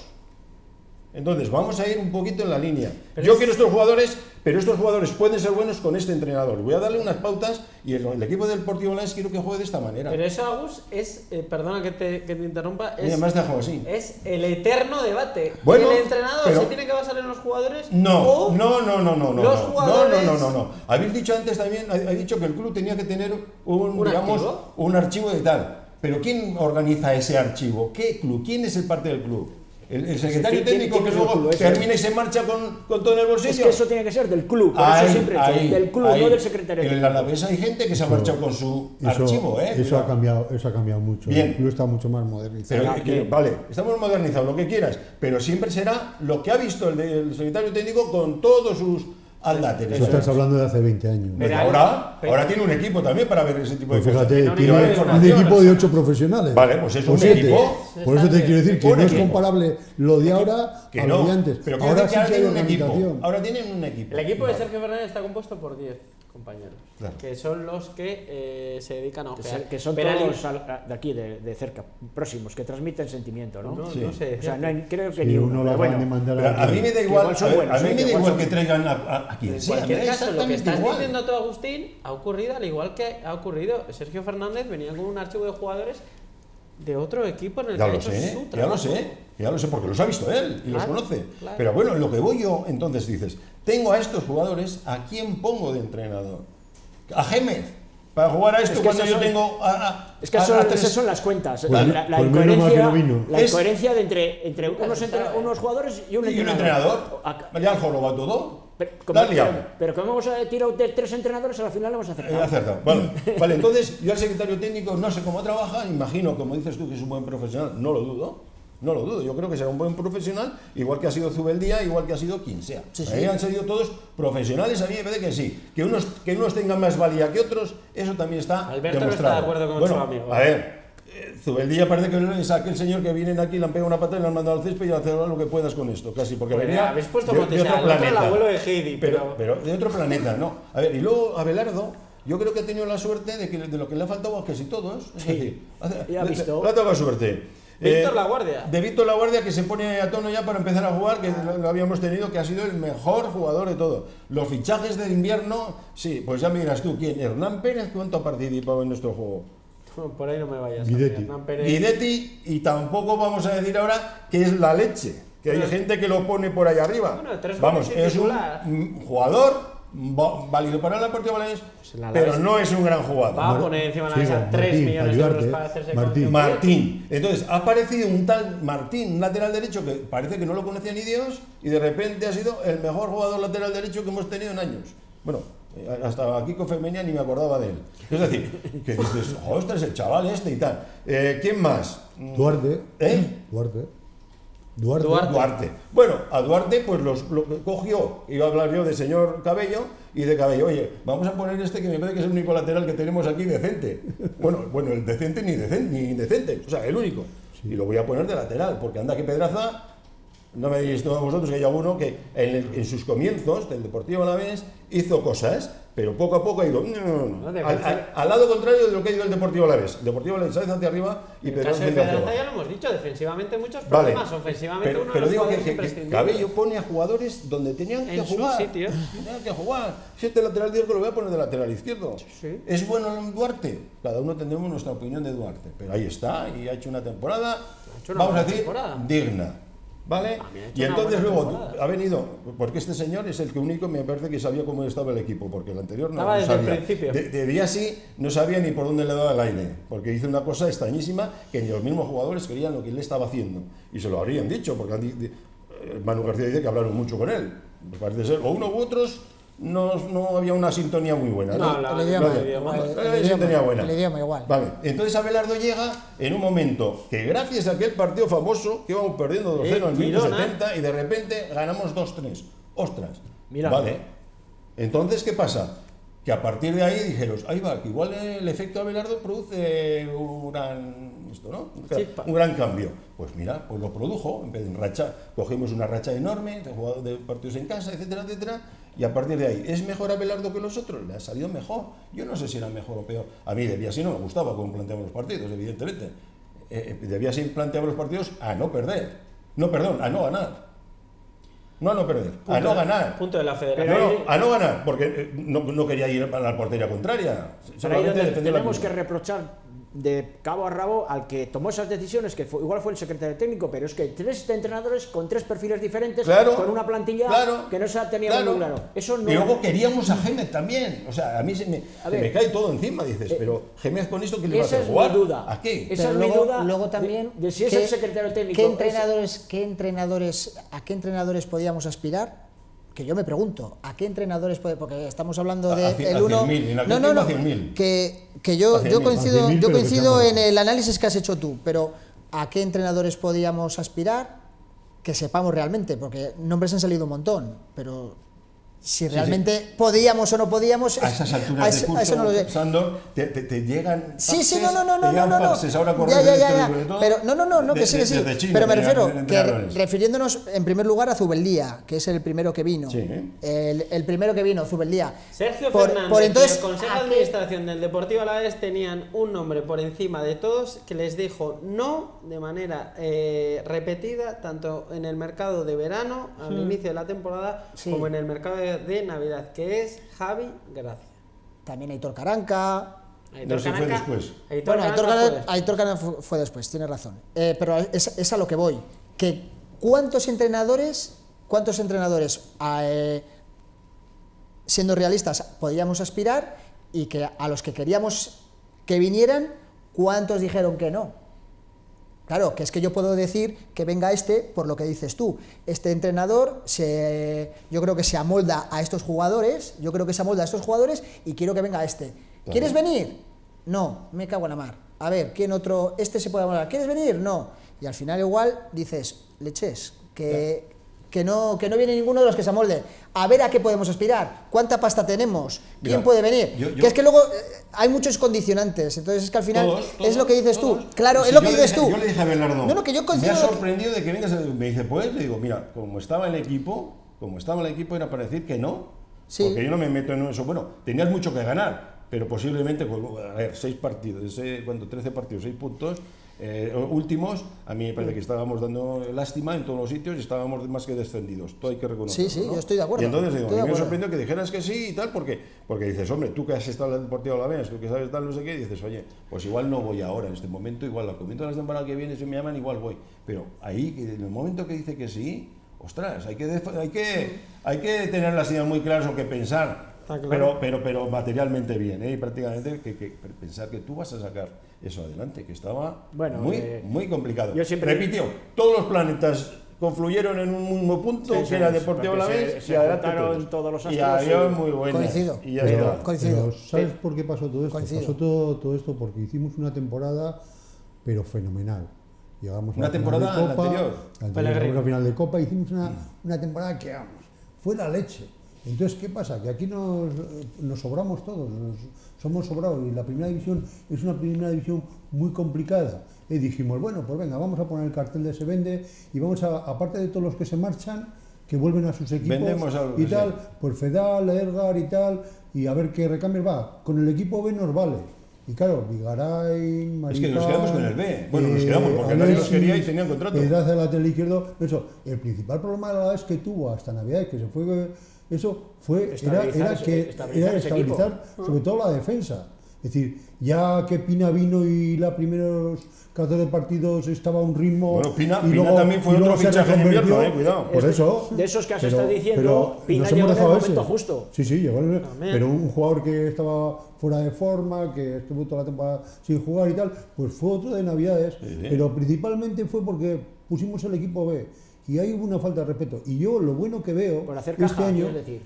Entonces, vamos a ir un poquito en la línea. Pero yo es... quiero estos jugadores, pero estos jugadores pueden ser buenos con este entrenador. Voy a darle unas pautas y el, el equipo del Deportivo Alavés quiero que juegue de esta manera. Pero eso, Agus, es, eh, perdona que te, que te interrumpa, es, además te hago así. Es el eterno debate. Bueno, ¿el entrenador pero... se tiene que basar en los jugadores? No, no, no, no, no, no. Los jugadores... No, no, no, no, no. Habéis dicho antes también, habéis dicho que el club tenía que tener un, ¿Un, digamos, archivo? un archivo de tal. Pero ¿quién organiza ese archivo? ¿Qué club? ¿Quién es el parte del club? El, el secretario sí, técnico que luego termina y se marcha con, con todo en el bolsillo. Es que eso tiene que ser del club, ahí, eso siempre ahí, del club, ahí. no del secretario técnico. En la Alavés hay gente que se ha marchado con su eso, archivo. ¿eh? Eso, ha cambiado, eso ha cambiado mucho. Bien. El club está mucho más modernizado. Pero, que, vale, estamos modernizados, lo que quieras, pero siempre será lo que ha visto el, el secretario técnico con todos sus aldáteres. Eso estás hablando de hace veinte años. Pero ahora, pero, ahora tiene un equipo también para ver ese tipo de pues cosas. Fíjate, no, tiene un equipo de ocho profesionales. Vale, pues es un siete. equipo. Por eso te quiero decir que no equipo. es comparable lo de ahora que a lo no. de antes. Pero ahora sí que hay organización. Ahora tienen un equipo. El equipo de Sergio Fernández está compuesto por diez compañeros. Claro. Que son los que eh, se dedican a ojear. Que son Pero todos al, de aquí, de, de cerca, próximos, que transmiten sentimiento, ¿no? No, sí. no sé. O sea, no hay, creo que sí, ni uno. Pero bueno, a, a mí me da igual que traigan a... Aquí, en sí, cualquier caso, lo que estás igual. diciendo tú, Agustín, ha ocurrido al igual que ha ocurrido. Sergio Fernández venía con un archivo de jugadores de otro equipo en el ya que ha hecho sé, su trabajo. Ya lo sé, ya lo sé, porque los ha visto él y claro, los conoce. Claro. Pero bueno, lo que voy yo, entonces dices, tengo a estos jugadores, ¿a quién pongo de entrenador? A Gémez. Para jugar a esto es que cuando yo son, tengo a, a, es que a, a, son, esas son las cuentas. Pues, la, la, pues incoherencia, no la incoherencia de entre, entre unos, entra, unos jugadores y un y entrenador. Ya el joroba todo. Pero como, pero, pero como hemos tirado de tres entrenadores, a la final lo hemos acertado. Eh, acertado. Vale, vale, entonces yo al secretario técnico no sé cómo trabaja, imagino, como dices tú, que es un buen profesional, no lo dudo, no lo dudo, yo creo que será un buen profesional, igual que ha sido Zubeldía, igual que ha sido quien sea. Sí, Ahí sí. han sido todos profesionales, a mí me parece que sí. Que unos, que unos tengan más valía que otros, eso también está Alberto demostrado. Alberto no está de acuerdo con bueno, su amigo. ¿Vale? A ver, Zubeldía parece que es aquel señor que vienen aquí, le han pegado una patada y le han mandado al césped y le han hecho lo que puedas con esto, casi, porque bueno, venía habéis puesto de, de otro planeta. El abuelo de Heidi, pero, pero... pero de otro planeta, no. A ver, y luego Abelardo, yo creo que ha tenido la suerte de que de lo que le ha faltado a casi todos. Es decir, sí, ya ha visto. Le ha tocado suerte. Víctor eh, Laguardia. De Víctor Laguardia, que se pone a tono ya para empezar a jugar, que ah. lo habíamos tenido, que ha sido el mejor jugador de todo. Los fichajes del invierno, sí, pues ya me dirás tú, ¿quién? Hernán Pérez, ¿cuánto ha participado en nuestro juego? Por ahí no me vayas. Guidetti. Guidetti, y tampoco vamos a decir ahora que es la leche, que bueno, hay gente que lo pone por ahí arriba. Bueno, vamos, es titular. Un jugador válido para el Deportivo Alavés, pues pero no es un gran jugador. Va a poner encima de la mesa tres millones de euros para hacerse Martín. Con Martín. Entonces, ha aparecido un tal Martín, lateral derecho, que parece que no lo conocía ni Dios, y de repente ha sido el mejor jugador lateral derecho que hemos tenido en años. Bueno, hasta aquí con Femenia ni me acordaba de él. Es decir, que dices, ostras, el chaval este y tal. Eh, ¿Quién más? Duarte. ¿Eh? Duarte. Duarte. Duarte. Duarte. Bueno, a Duarte pues los, lo cogió, iba a hablar yo de señor Cabello, y de Cabello, oye, vamos a poner este que me parece que es el único lateral que tenemos aquí decente. Bueno, bueno, el decente ni decente, ni indecente, o sea, el único. Sí. Y lo voy a poner de lateral, porque anda que pedraza. No me diréis todos vosotros que hay alguno que en, el, en sus comienzos del Deportivo Alavés hizo cosas, pero poco a poco ha ido no, no, no, no, al, al, al lado contrario de lo que ha ido el Deportivo Alavés. El Deportivo Alavés sale hacia arriba y Pedro Mari Solón. Ya lo hemos dicho, defensivamente muchos problemas, vale, ofensivamente pero, uno pero digo que, que, que Cabello pone a jugadores donde tenían que en jugar. Tenían que jugar. Si este lateral derecho lo voy a poner de lateral izquierdo. Sí. ¿Es bueno Duarte? Cada uno tendremos nuestra opinión de Duarte, pero ahí está y ha hecho una temporada, hecho una vamos a decir, temporada. digna. ¿Vale? Y entonces luego temporada. ha venido, porque este señor es el que único me parece que sabía cómo estaba el equipo, porque el anterior no, no sabía. De, de Biasi no sabía ni por dónde le daba el aire, porque hizo una cosa extrañísima que ni los mismos jugadores creían lo que él estaba haciendo. Y se lo habrían dicho, porque Manu García dice que hablaron mucho con él. Me parece ser, o uno u otros, no, no había una sintonía muy buena. No, no el idioma igual. Vale, entonces Abelardo llega en un momento que gracias a aquel partido famoso que íbamos perdiendo dos cero en el minuto setenta y de repente ganamos dos tres. Ostras, mira, vale. Entonces, ¿qué pasa? Que a partir de ahí dijeron, ahí va, que igual el efecto Abelardo produce un gran, esto, ¿no? un gran cambio. Pues mira, pues lo produjo, en vez de en racha, cogimos una racha enorme de, jugadores, de partidos en casa, etcétera, etcétera, y a partir de ahí, ¿es mejor Abelardo que los otros? Le ha salido mejor. Yo no sé si era mejor o peor. A mí de Biasi no me gustaba cómo planteaban los partidos, evidentemente. Eh, de Biasi planteaba los partidos a no perder. No, perdón, a no ganar. No a no perder, punto a no de, ganar. Punto de la federación. No, no, a no ganar, porque no, no quería ir a la portería contraria. Tenemos que reprochar de cabo a rabo al que tomó esas decisiones, que fue, igual fue el secretario técnico, pero es que tres entrenadores con tres perfiles diferentes, claro, con una plantilla claro, que no se tenía claro. muy claro. Eso no y luego era... queríamos a Gémez también. O sea, a mí se me, a ver, se me cae todo encima, dices, eh, pero Gémez con esto que le va a hacer jugar. Esa es mi duda. ¿A qué? Esa es luego, mi duda. Luego también, de, de si es el secretario técnico. ¿qué entrenadores, es... qué entrenadores, ¿A qué entrenadores podíamos aspirar? Que yo me pregunto, ¿a qué entrenadores puede? Porque estamos hablando de el uno. No, no, no. Que, que yo, yo coincido, yo coincido en el análisis que has hecho tú, pero ¿a qué entrenadores podíamos aspirar? Que sepamos realmente, porque nombres han salido un montón, pero si realmente sí, sí. podíamos o no podíamos. A esas alturas a ese, de curso, a eso no lo sé. Sandor, te, te, te llegan. Pases, sí, sí, no, no, no, no, no, no, no. Ahora ya, ya, ya, ya. Todo, pero no, no, no, no, de, que sí, que sí. China, pero me refiero, que, refiriéndonos en primer lugar a Zubeldía, que es el primero que vino. Sí. El, el primero que vino, Zubeldía. Sergio por, Fernández, por entonces, el Consejo de Administración del Deportivo Alavés tenían un nombre por encima de todos que les dijo no de manera eh, repetida, tanto en el mercado de verano, al sí. inicio de la temporada, sí. como en el mercado de de Navidad, que es Javi Gracia. También Aitor Caranca. Aitor no, Caranca fue después. Aitor bueno, Aitor Caranca, Aitor Caranca fue, después. fue después, tienes razón. Eh, pero es, es a lo que voy. Que ¿Cuántos entrenadores, cuántos entrenadores a, eh, siendo realistas, podíamos aspirar y que a los que queríamos que vinieran, cuántos dijeron que no? Claro, que es que yo puedo decir que venga este, por lo que dices tú, este entrenador, se, yo creo que se amolda a estos jugadores, yo creo que se amolda a estos jugadores y quiero que venga este. Claro. ¿Quieres venir? No, me cago en la mar. A ver, ¿quién otro? Este se puede amoldar. ¿Quieres venir? No. Y al final igual dices, leches, que, claro. que, no, que no viene ninguno de los que se amolde. A ver a qué podemos aspirar, cuánta pasta tenemos, quién Mira, puede venir. Yo, yo, que es que luego eh, hay muchos condicionantes, entonces es que al final todos, todos, es lo que dices todos. tú. Claro, si es lo que dices dije, tú. Yo le dije a Bernardo, no, no, que yo me ha sorprendido que... de que vengas a... Me dice, pues, le digo, mira, como estaba el equipo, como estaba el equipo era para decir que no, sí. porque yo no me meto en eso. Bueno, tenías mucho que ganar. pero posiblemente, pues, a ver, seis partidos, eh, cuando trece partidos, seis puntos, eh, últimos, a mí me parece que estábamos dando lástima en todos los sitios y estábamos más que descendidos, todo hay que reconocerlo. Sí, sí, ¿no? Yo estoy de acuerdo. Y entonces, digo, a mí me sorprendió que dijeras que sí y tal, porque, porque dices, hombre, tú que has estado en el Deportivo Alavés, tú que sabes tal, no sé qué, y dices, oye, pues igual no voy ahora en este momento, igual la comienzo de la temporada que viene, si me llaman, igual voy. Pero ahí, en el momento que dice que sí, ostras, hay que, hay que, hay que tener las ideas muy claras o que pensar. Claro. Pero, pero, pero materialmente bien, ¿eh? Y prácticamente que, que pensar que tú vas a sacar eso adelante, que estaba bueno, muy, eh, muy complicado. Yo siempre... Repitió, todos los planetas confluyeron en un mismo punto, sí, que sí, era Deportivo Alavés, se, se adelantaron todos los astros. Y y... muy buenas. Coincido. Y ya pero, coincido. Pero ¿sabes por qué pasó todo esto? Coincido. Pasó todo, todo esto porque hicimos una temporada, pero fenomenal. Llegamos una a la temporada final de Copa, anterior. Anterior, la final de Copa, hicimos una, una temporada que, vamos, fue la leche. Entonces, ¿qué pasa? Que aquí nos, nos sobramos todos, nos, somos sobrados, y la primera división es una primera división muy complicada. Y dijimos, bueno, pues venga, vamos a poner el cartel de se vende y vamos a, aparte de todos los que se marchan, que vuelven a sus equipos y tal, sea. Pues Fedal, Edgar y tal, y a ver qué recambios va. Con el equipo B nos vale. Y claro, Vigaray, Maripán... Es que nos quedamos con el B. Bueno, eh, nos quedamos porque Alexis, nadie los quería y tenían contrato. Pedraza, el lateral izquierdo... Eso, el principal problema de la vez que tuvo hasta Navidad es que se fue... Eso fue, era, era, que, estabilizar, era estabilizar sobre todo la defensa. Es decir, ya que Pina vino y los primeros catorce partidos estaba a un ritmo... Bueno, Pina, y Pina luego, también fue otro fichaje en invierno, eh, cuidado. Por eso, de esos casos pero, está diciendo, Pina llegó en el momento ese. Justo. Sí, sí, llegó el, pero un jugador que estaba fuera de forma, que estuvo toda la temporada sin jugar y tal, pues fue otro de Navidades. Sí, sí. Pero principalmente fue porque pusimos el equipo B. Y ahí hubo una falta de respeto. Y yo lo bueno que veo por hacer caja, este año, decir.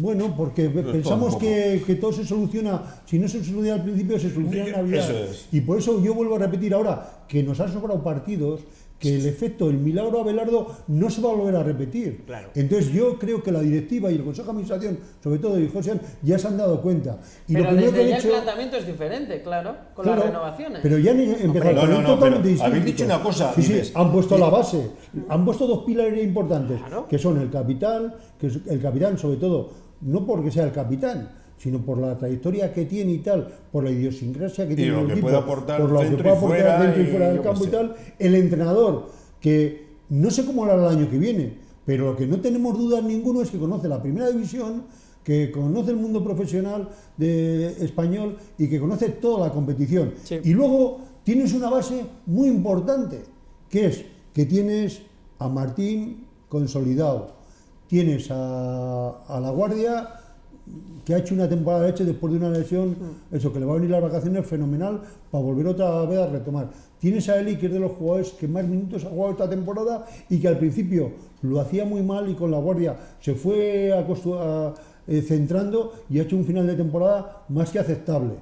Bueno, porque pero pensamos que, que todo se soluciona, si no se soluciona al principio, se soluciona en Navidad. Es. Y por eso yo vuelvo a repetir ahora que nos han sobrado partidos, que el efecto, el milagro Abelardo no se va a volver a repetir. Claro. Entonces yo creo que la directiva y el Consejo de Administración, sobre todo de Josean, ya se han dado cuenta. Y pero lo primero desde que ya hecho... el planteamiento es diferente, claro, con claro, las renovaciones. Pero ya han empezado no, no, no, totalmente distinto. Habéis dicho una cosa. Sí, dices, sí, han puesto ¿sí? la base, han puesto dos pilares importantes, claro, que son el capital, que es el capitán sobre todo, no porque sea el capitán, sino por la trayectoria que tiene y tal, por la idiosincrasia que y tiene el que equipo, puede aportar por lo que puede aportar dentro y fuera del campo y tal, el entrenador, que no sé cómo lo hará el año que viene, pero lo que no tenemos dudas ninguno es que conoce la primera división, que conoce el mundo profesional de español y que conoce toda la competición. Sí. Y luego tienes una base muy importante, que es que tienes a Martín consolidado, tienes a, a Laguardia, que ha hecho una temporada de leche después de una lesión, eso, que le va a venir las vacaciones fenomenal para volver otra vez a retomar. Tienes a Eli, que es de los jugadores que más minutos ha jugado esta temporada y que al principio lo hacía muy mal y con Laguardia se fue a, eh, centrando y ha hecho un final de temporada más que aceptable.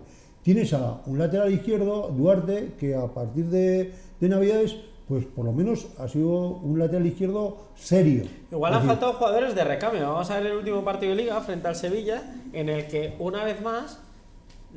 Tienes a un lateral izquierdo, Duarte, que a partir de, de Navidades... pues por lo menos ha sido un lateral izquierdo serio. Igual han faltado jugadores de recambio. Vamos a ver el último partido de Liga frente al Sevilla, en el que una vez más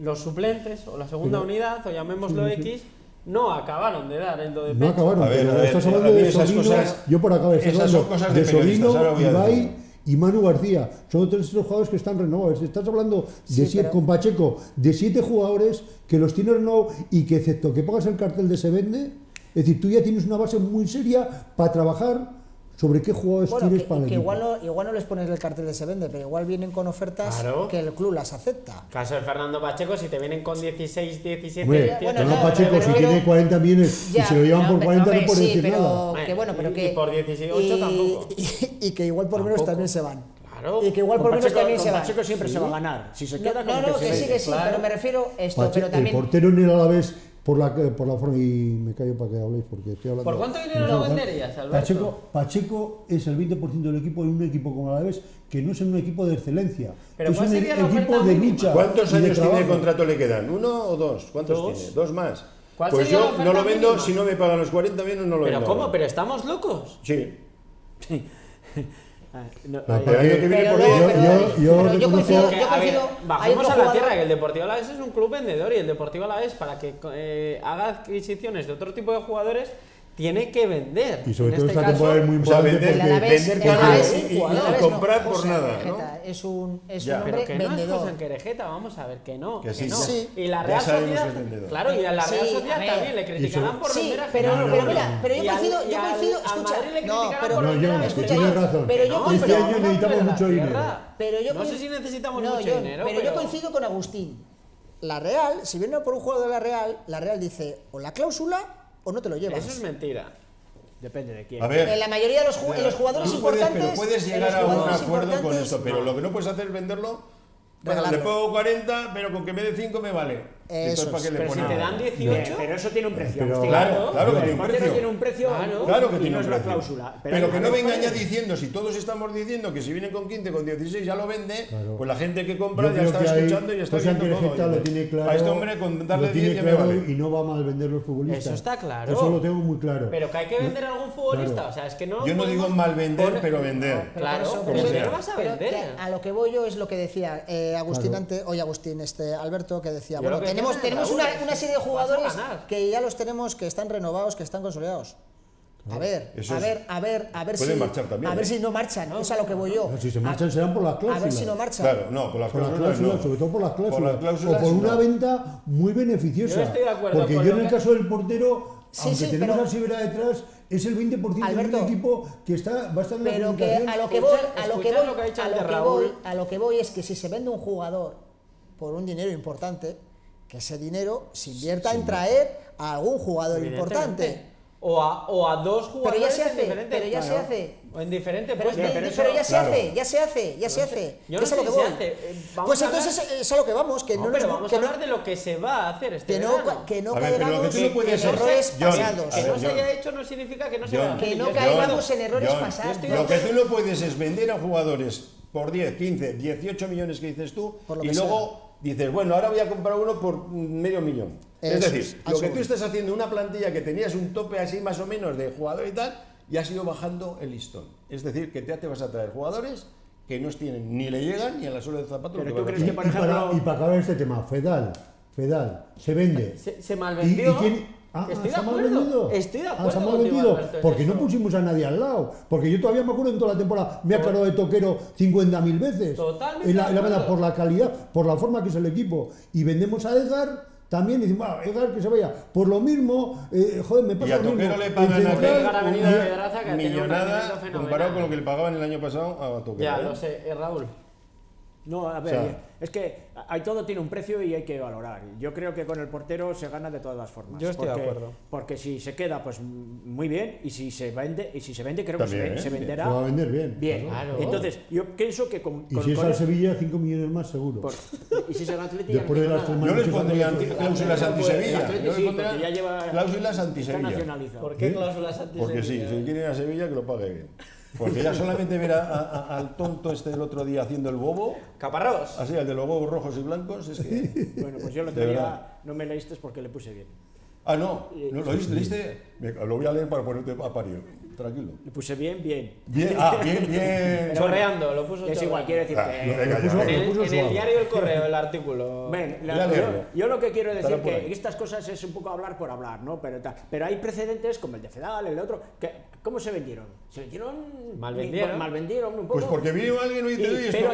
los suplentes o la segunda pero, unidad, o llamémoslo sí, sí. X, no acabaron de dar el do de pecho. No acabaron, a ver, a ver, estás hablando de esas Solino, cosas, yo por acá esas son cosas de, de Solino, Ibai y Manu García. Son tres jugadores que están renovados. Estás hablando de sí, siete, pero... con Pacheco, de siete jugadores que los tiene renovados y que excepto que pongas el cartel de se vende... Es decir, tú ya tienes una base muy seria para trabajar sobre qué jugadores bueno, tienes que, para el que igual, no, igual no les pones el cartel de se vende, pero igual vienen con ofertas claro. que el club las acepta. Caso de Fernando Pacheco, si te vienen con dieciséis, diecisiete... Bueno, Fernando no, Pacheco, pero, si pero, tiene cuarenta millones ya, y se lo llevan no, por cuarenta, no, no, no puede sí, decir pero, nada. Que, bueno, pero y, que, y por dieciocho y, tampoco. Y, y que igual por menos también se van. Claro. Y que igual por menos también se va. Pacheco siempre sí. se va a ganar. Si se queda no, no, no, que, que sí, que sí, claro. pero me refiero a esto. Pacheco, pero también... El portero ni a la vez... Por la, por la forma, y me callo para que habléis porque estoy hablando... ¿Por cuánto dinero lo venderías, Alberto? Pacheco, Pacheco es el veinte por ciento del equipo en un equipo como Alavés, que no es un equipo de excelencia. ¿Pero es cuál un sería la equipo de lucha. ¿Cuántos años de tiene de contrato le quedan? ¿Uno o dos? ¿Cuántos ¿Dos? tiene? Dos más. Pues yo no lo vendo, mínima? Si no me pagan los cuarenta millones no lo vendo. ¿Pero cómo? ¿Pero estamos locos? Sí. Sí. No, no, pero yo, yo, yo considero que bajemos a la tierra, que el Deportivo Alavés es un club vendedor y el Deportivo Alavés para que eh, haga adquisiciones de otro tipo de jugadores tiene que vender. Y sobre en todo este esta temporada es muy importante. O sea, vender, Alavés, vender Alavés, y, y, y comprar no, por nada. Querejeta, ¿no? Es un, es ya, un hombre que vendedor. No es Josean Querejeta, vamos a ver que no. Que, que sí, no. Sí. Y la Real Sociedad, claro, y a la Real sí, Sociedad también le criticarán por vender a Querejeta. Sí, pero mira, pero yo coincido, yo coincido, escucha. No, pero no, yo escucha, tienes razón. Pero yo coincido. Este año necesitamos mucho dinero. No sé si necesitamos mucho dinero. Pero yo coincido con Agustín. La Real, si viene por un jugador de la Real, la Real dice o la cláusula o no te lo llevas. Eso es mentira. Depende de quién. A ver, en la mayoría de los, ju de los jugadores no puedes, importantes... Pero puedes llegar a un acuerdo con eso, pero no. Lo que no puedes hacer es venderlo. Bueno, le pongo cuarenta, pero con que me dé cinco me vale. Eso es. Que le pero si te dan dieciocho... Pero eso tiene un precio. Pero, claro, claro que tiene un precio. Tiene un precio claro, claro que tiene un precio. Cláusula, pero, pero que no venga ya diciendo, si todos estamos diciendo que si vienen con quince, con dieciséis ya lo vende, claro. Pues la gente que compra ya está escuchando y está viendo todo. Lo tiene claro, a este hombre con darle diez ya me vale. Y no va mal vender los futbolistas. Eso está claro. Eso lo tengo muy claro. Pero que hay que vender a algún futbolista. Claro. O sea, es que no... Yo no digo mal vender, pero vender. Claro, pero vas a vender. A lo que voy yo es lo que decía... Agustín claro. Antes, oye Agustín, este Alberto que decía, yo bueno, que tenemos, tiene, tenemos una, una serie de jugadores que ya los tenemos, que están renovados, que están consolidados. A ver, eso a ver, a ver, a ver si también, a ver ¿eh? Si no marchan, ¿no? Es a lo que voy yo. Pero si se marchan a, serán por las cláusulas. A ver si no marchan. Claro, no, por las por cláusulas, cláusulas no. Sobre todo por las cláusulas, por las cláusulas o por una no. Venta muy beneficiosa. Yo estoy de acuerdo. Porque yo en el que... caso del portero, sí, aunque sí, tenemos pero... al Sibera detrás, es el veinte por ciento Alberto, del equipo que está va a estar en la pero que a lo que voy, a lo que voy, lo que ha dicho a lo que voy, a lo que voy es que si se vende un jugador por un dinero importante, que ese dinero se invierta sí, en traer a algún jugador importante. O a, o a dos jugadores. Pero ya se hace, pero ya claro. Se hace. O en diferentes pero, puestos. Pero, pero ya se claro. Hace, ya se hace, ya no se hace. Yo no sé lo que voy. Se hace. Vamos pues entonces hablar... es a lo que vamos. Que no, no pero nos, vamos que a hablar no... de lo que se va a hacer este que no, que no caigamos en errores pasados. Que no se haya hecho no significa que no se haya hecho. Que no caigamos en errores pasados. Lo que tú no puedes es vender a jugadores por diez, quince, dieciocho millones que dices tú y luego dices, bueno, ahora voy a comprar uno por medio millón. Es eso, decir, lo que tú estás haciendo, una plantilla que tenías un tope así más o menos de jugador y tal, y has ido bajando el listón. Es decir, que te, te vas a traer jugadores que no tienen, ni le llegan ni a la suela de zapato. Pero tú crees que, por ejemplo... Y para acabar este tema, Fedal, Fedal, se vende. Se, se malvendió. ¿Y, y Ah, estoy de acuerdo, estoy de acuerdo. Ah, contigo, porque no pusimos a nadie al lado. Porque yo todavía me acuerdo en toda la temporada, me ha cargado de toquero cincuenta mil veces. Totalmente. En la, en la, por la calidad, por la forma que es el equipo. Y vendemos a Edgar. También decimos, bueno, Edgar que se vaya. Por lo mismo, eh, joder, me pasa lo mismo. Y a Toquero le pagan a Edgar a venir a Pedraza, que millonada comparado con lo que le pagaban el año pasado a Toquero. Ya, ¿eh? Lo sé, eh, Raúl. No, a ver, o sea, es que hay, todo tiene un precio y hay que valorar. Yo creo que con el portero se gana de todas las formas. Yo estoy porque, de acuerdo. Porque si se queda, pues muy bien, y si se vende, y si se vende creo también, que se, eh, se venderá. Se va a vender bien. Bien, claro. Entonces, yo pienso que con... Y con, si es al Sevilla, cinco millones más seguro. Por, y si es al Atleti... Después de las no les pondría cláusulas anti-Sevilla. Cláusulas anti-Sevilla. ¿Por qué cláusulas anti-Sevilla? Porque sí, si quiere ir a Sevilla, que lo pague bien. Porque ya solamente ver a, a, al tonto este del otro día haciendo el bobo. Caparrós. Así, el de los bobos rojos y blancos. Es que, bueno, pues yo lo tenía. No me leíste porque le puse bien. Ah, no. ¿No lo leíste? Lo voy a leer para ponerte a parir. Tranquilo. Le puse bien, bien. Bien, ah, bien, bien. Chorreando, lo puso. Es igual, quiero decirte. Ah, no, venga, ya, en, el, en el diario El Correo, el artículo. Ven, la, yo, yo lo que quiero decir que estas cosas es un poco hablar por hablar, ¿no? Pero, pero hay precedentes como el de Fedal, el de otro. Que, ¿cómo se vendieron? Se vendieron. Mal vendieron. Mal vendieron un poco. Pues porque vino alguien y te dijo. Pero,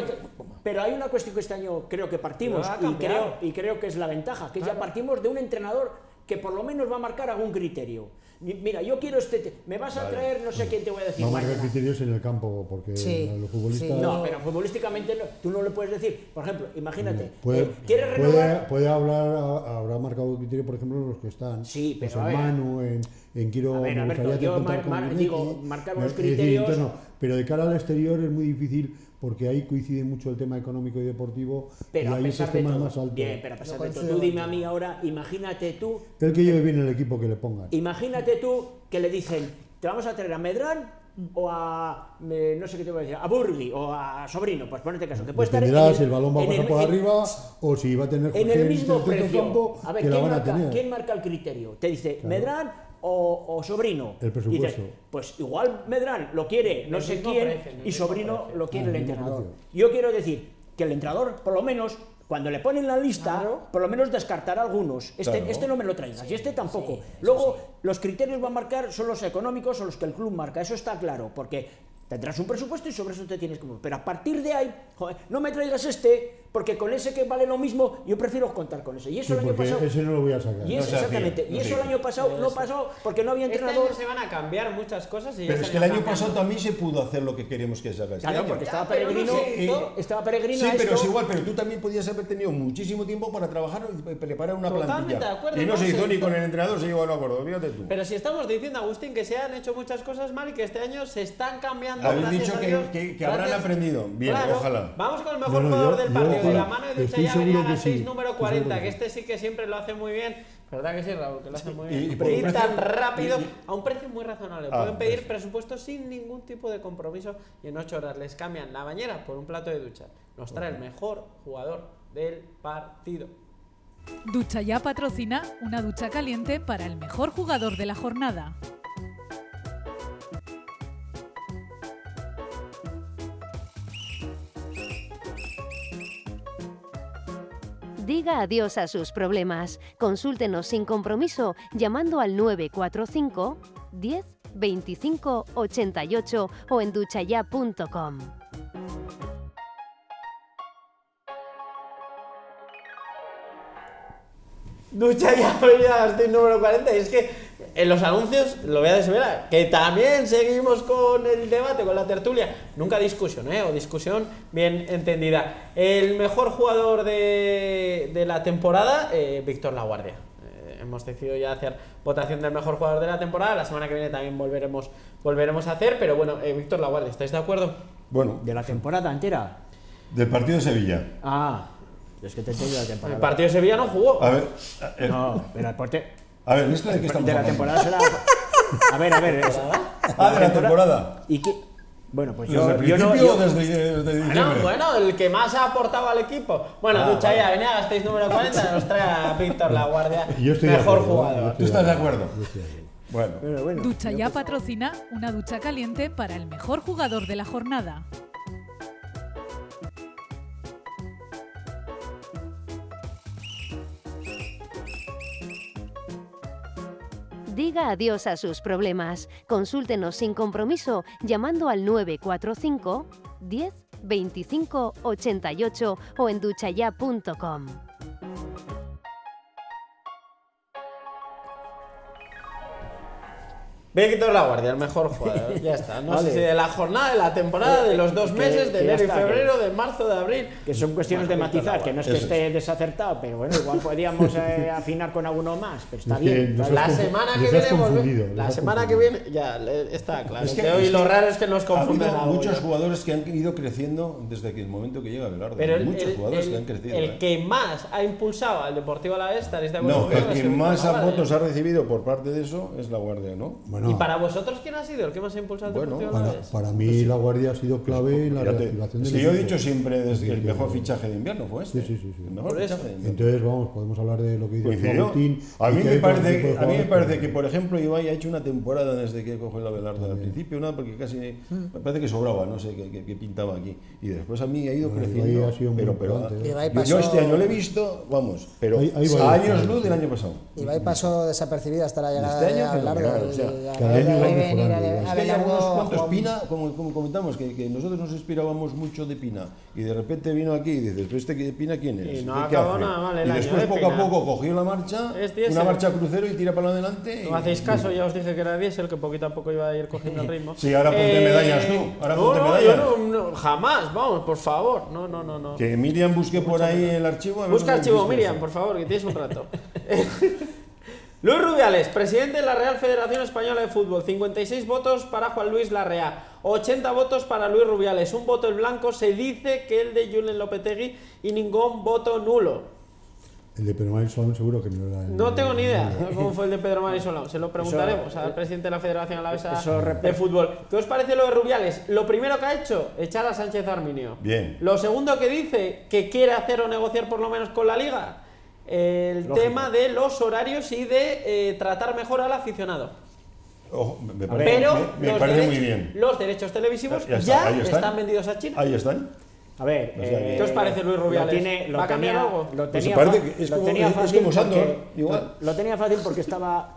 pero hay una cuestión que este año creo que partimos y creo, y creo que es la ventaja, que claro. Ya partimos de un entrenador que por lo menos va a marcar algún criterio. Mira, yo quiero este... Me vas a traer, no sé quién te voy a decir. No marca criterios en el campo, porque sí, los futbolistas... Sí. No, pero futbolísticamente no, tú no le puedes decir. Por ejemplo, imagínate, puede, eh, ¿quieres renovar? Puede, puede hablar, habrá marcado criterio, por ejemplo, los que están. Sí, pero pues a ver. Manu, en, en quiero... A ver, Alberto, yo mar, mar, digo, marcar unos criterios... Decir, entonces, no, pero de cara al exterior es muy difícil... Porque ahí coincide mucho el tema económico y deportivo, pero y ahí esos temas más altos. Bien, pero a pesar de todo, tú dime a mí ahora, imagínate tú... El que lleve bien el equipo que le pongan. Imagínate tú que le dicen, te vamos a traer a Medrán o a, eh, no sé qué te voy a decir, a Burgui o a Sobrino, pues ponete caso. Que puede estar en el, si el balón va a pasar el, por en, arriba o si va a tener... En el mismo precio. Campo, a ver, que ¿quién, la van marca, a tener? ¿Quién marca el criterio? Te dice, claro. Medrán... O, o Sobrino. El presupuesto. Dices, pues igual Medrán lo quiere no sé quién y Sobrino lo quiere el entrenador. Yo quiero decir que el entrenador, por lo menos, Cuando le ponen la lista, claro, por lo menos descartará algunos. Este, claro, este no me lo traigas, sí, y este tampoco. Sí, Luego, sí. los criterios van a marcar son los económicos o los que el club marca, eso está claro, porque tendrás un presupuesto y sobre eso te tienes que... Pero a partir de ahí, joder, no me traigas este, porque con ese que vale lo mismo, yo prefiero contar con ese. Y eso sí, el año pasado... ese no lo voy a sacar. Y eso, no, exactamente. Fío, no, y eso fío. el año pasado no, no pasó porque no había entrenador... Este año se van a cambiar muchas cosas y... Pero es que el año pasado también se pudo hacer lo que queríamos que se haga. Claro, este porque estaba ya, peregrino... No sé, eh, estaba peregrino... Sí, esto. pero es igual, pero tú también podías haber tenido muchísimo tiempo para trabajar y preparar una Totalmente plantilla. De acuerdo, y no, no se hizo ni con el entrenador, se llegó al acuerdo. Fíjate tú. Pero si estamos diciendo, Agustín, que se han hecho muchas cosas mal y que este año se están cambiando... Habéis dicho que, que, que habrán aprendido. Bien, claro, ojalá. Vamos con el mejor bueno, jugador yo, del partido. Yo, de la mano de Duchaya venía la seis, sí, número cuarenta, que este sí que siempre lo hace muy bien. ¿Verdad que sí, Raúl? Que lo hace muy bien. Y, y pedir precio, tan rápido, y, y, a un precio muy razonable. Ah, Pueden pedir precio. presupuesto sin ningún tipo de compromiso y en ocho horas les cambian la bañera por un plato de ducha. Nos trae el mejor jugador del partido. Duchaya patrocina una ducha caliente para el mejor jugador de la jornada. Diga adiós a sus problemas. Consúltenos sin compromiso llamando al nueve cuatro cinco, diez, veinticinco, ochenta y ocho o en duchaya punto com. Duchaya, estoy número cuarenta. Y es que en los anuncios, lo voy a desvelar, que también seguimos con el debate, con la tertulia. Nunca discusión, ¿eh? O discusión bien entendida. El mejor jugador de, de la temporada, eh, Víctor Laguardia. Eh, hemos decidido ya hacer votación del mejor jugador de la temporada. La semana que viene también volveremos, volveremos a hacer. Pero bueno, eh, Víctor Laguardia, ¿estáis de acuerdo? Bueno. ¿De la temporada entera? Del partido de Sevilla. Ah. Es que te la temporada. El partido de Sevilla no jugó. A ver, el... No, pero el porte... A ver, ¿esto de qué estamos hablando? De la temporada será... A ver, a ver... Eso. Ah, de la temporada. ¿Y qué? Bueno, pues yo... ¿Desde el principio o desde diciembre? Bueno, bueno, el que más ha aportado al equipo. Bueno, ah, Duchaya, vale. venía, gastéis número cuarenta, nos trae a Víctor Laguardia, mejor jugador. ¿Tú estás de acuerdo? Bueno. Bueno, bueno. Duchaya patrocina una ducha caliente para el mejor jugador de la jornada. Diga adiós a sus problemas. Consúltenos sin compromiso llamando al nueve cuatro cinco, diez, veinticinco, ochenta y ocho o en duchaya punto com. Víctor Laguardia, el mejor jugador. Ya está. No vale. sé si de la jornada, de la temporada, de los dos meses, de enero y febrero, de marzo, de abril. Que son cuestiones bueno, de matizar, que no es que esté desacertado, pero bueno, igual podríamos eh, afinar con alguno más, pero está es bien. Que la semana que viene, volve, la semana que viene, ya está claro. Es que, que hoy es lo que raro es que nos confunden. Ha muchos ya. jugadores que han ido creciendo desde el momento que llega Abelardo. Pero el, muchos el, jugadores el, que han crecido. El eh. que más ha impulsado al Deportivo Alavés, ¿de acuerdo? No, el que más votos ha recibido por parte de eso es Laguardia, ¿no? Bueno, ¿y para vosotros quién ha sido el que más ha impulsado el Deportivo Alavés? Bueno, para, para mí pues, Laguardia ha sido clave en la reactivación del... Sí, yo he dicho siempre desde que el mejor fichaje de invierno fue este. Sí, sí, sí, sí. El mejor fichaje de invierno. Entonces, vamos, podemos hablar de lo que dice Agustín. A mí me parece, a mí me parece que, por ejemplo, Ibai ha hecho una temporada desde que cogió el Abelardo al principio, nada, porque casi me parece que sobraba, no sé qué, qué, qué pintaba aquí. Y después a mí ha ido bueno, creciendo. Ha sido pero, pero, pero pasó... yo este año lo he visto, vamos, pero ahí, ahí a años luz del año pasado. Ibai pasó desapercibida hasta la llegada de Abelardo. Cada año hay venir, a ver, algunos cuantos Pina, como, como comentamos, que, que nosotros nos inspirábamos mucho de Pina y de repente vino aquí y dices, ¿pero este de Pina quién es? Y, no ¿qué hace? Nada mal el y después año de poco Pina. a poco cogió la marcha, este es una el... marcha crucero y tira para adelante. No y... hacéis caso, ya os dije que era diésel, que poquito a poco iba a ir cogiendo el ritmo. Sí, ahora ponte eh... medallas tú, ahora no, ponte no, medallas. Yo no, no, jamás, vamos, por favor, no, no, no. no. Que Miriam busque por ahí el archivo. A Busca archivo, Miriam, por favor, que tienes un rato. Luis Rubiales, presidente de la Real Federación Española de Fútbol, cincuenta y seis votos para Juan Luis Larrea, ochenta votos para Luis Rubiales, un voto en blanco, se dice que el de Julen Lopetegui y ningún voto nulo. El de Pedro Mari Solón seguro que no era... El, no tengo ni idea el... cómo fue el de Pedro Mari Solón, se lo preguntaremos eso, al presidente de la Federación Alavesa de Fútbol. ¿Qué os parece lo de Rubiales? Lo primero que ha hecho, echar a Sánchez Arminio. Bien. Lo segundo que dice, que quiere hacer o negociar por lo menos con la Liga. El Lógico. tema de los horarios y de eh, tratar mejor al aficionado. Ojo, me parece, Pero me, me los, parece derechos, muy bien. los derechos televisivos ya, ya está, ya están. están vendidos a China. Ahí están. A ver, no sé, eh, ¿qué os parece Luis Rubiales? Lo tiene, lo ¿Va a cambiar tenía, algo? Lo tenía, pues parece que es, lo como, tenía es, fácil es como Sandor, porque, igual. Lo, lo tenía fácil porque estaba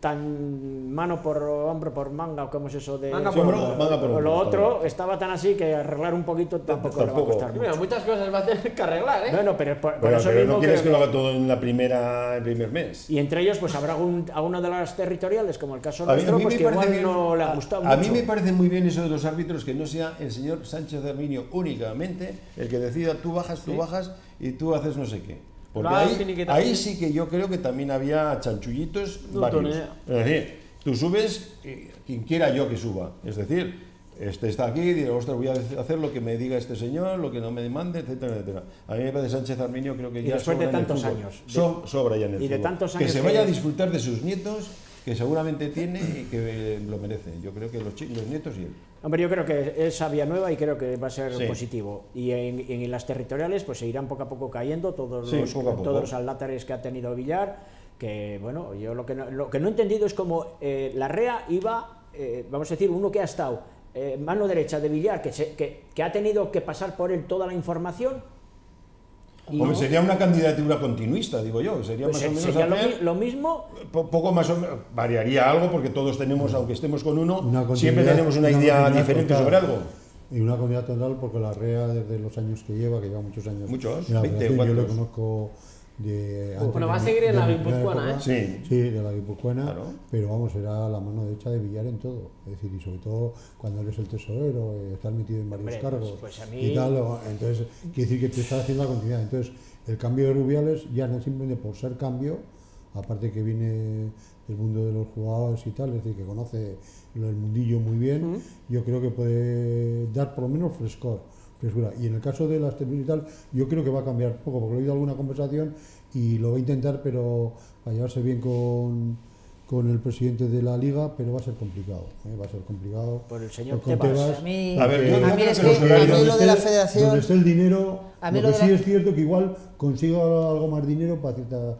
tan mano por hombro por manga, o como es eso de... Manga por hombro, sí, manga por hombro. Lo otro estaba tan así que arreglar un poquito tampoco, tampoco. le va a costar mucho. Mira, muchas cosas va a tener que arreglar, ¿eh? Bueno, pero, por, bueno, por eso pero mismo no quieres que, que lo haga todo en la primera, el primer mes. Y entre ellos, pues habrá algún, alguna de las territoriales, como el caso a nuestro, mí, a mí pues que igual bien, no le ha gustado a, mucho. A mí me parece muy bien eso de los árbitros, que no sea el señor Sánchez Arminio únicamente el que decida tú bajas, tú sí. bajas y tú haces no sé qué. Porque claro, ahí, ahí sí que yo creo que también había chanchullitos no, varios. Es decir, tú subes quien quiera yo que suba. Es decir, este está aquí y diré, ostras, voy a hacer lo que me diga este señor, lo que no me demande, etcétera, etcétera. A mí me parece Sánchez Arminio, creo que y ya después sobra de tantos años. So, sobra ya en el y de tantos años. Que se vaya que... a disfrutar de sus nietos, que seguramente tiene y que lo merece. Yo creo que los, los nietos y él. Hombre, yo creo que es sabia nueva y creo que va a ser sí. positivo. Y en, en las territoriales pues se irán poco a poco cayendo todos, sí, los, poco todos los alátares que ha tenido Villar, que bueno, yo lo que no, lo que no he entendido es como eh, la REA iba, eh, vamos a decir, uno que ha estado eh, mano derecha de Villar, que, se, que, que ha tenido que pasar por él toda la información. Hombre, no. Sería una candidatura continuista, digo yo. Sería pues más se, o menos sería hacer, lo, mi, lo mismo. Po, poco más o menos. Variaría algo porque todos tenemos, aunque estemos con uno, siempre tenemos una, una idea diferente total, sobre algo. Y una comunidad total, porque la REA, desde los años que lleva, que lleva muchos años. Muchos, veinte, yo lo conozco de. Antes, bueno, va a seguir en la guipuzcoana, ¿eh? Sí. Sí, de la guipuzcoana, claro. Pero vamos, era la mano derecha de Villar en todo. Es decir, y sobre todo cuando eres el tesorero, estás metido en varios Hombre, cargos pues mí... y tal. Entonces, quiere decir que te estás haciendo la continuidad. Entonces, el cambio de Rubiales ya no es simplemente por ser cambio, aparte que viene del mundo de los jugadores y tal, es decir, que conoce el mundillo muy bien, ¿Mm? yo creo que puede dar por lo menos frescor. Y en el caso de las terminales y tal, yo creo que va a cambiar poco, porque lo he oído alguna conversación y lo va a intentar, pero para llevarse bien con, con el presidente de la Liga, pero va a ser complicado, ¿eh? va a ser complicado. Por el señor Tebas. A mí, a ver, yo a mí es que, que a mí lo de la Federación... Donde esté el dinero, a mí lo, lo que sí la... es cierto que igual consigo algo más dinero para, cierta,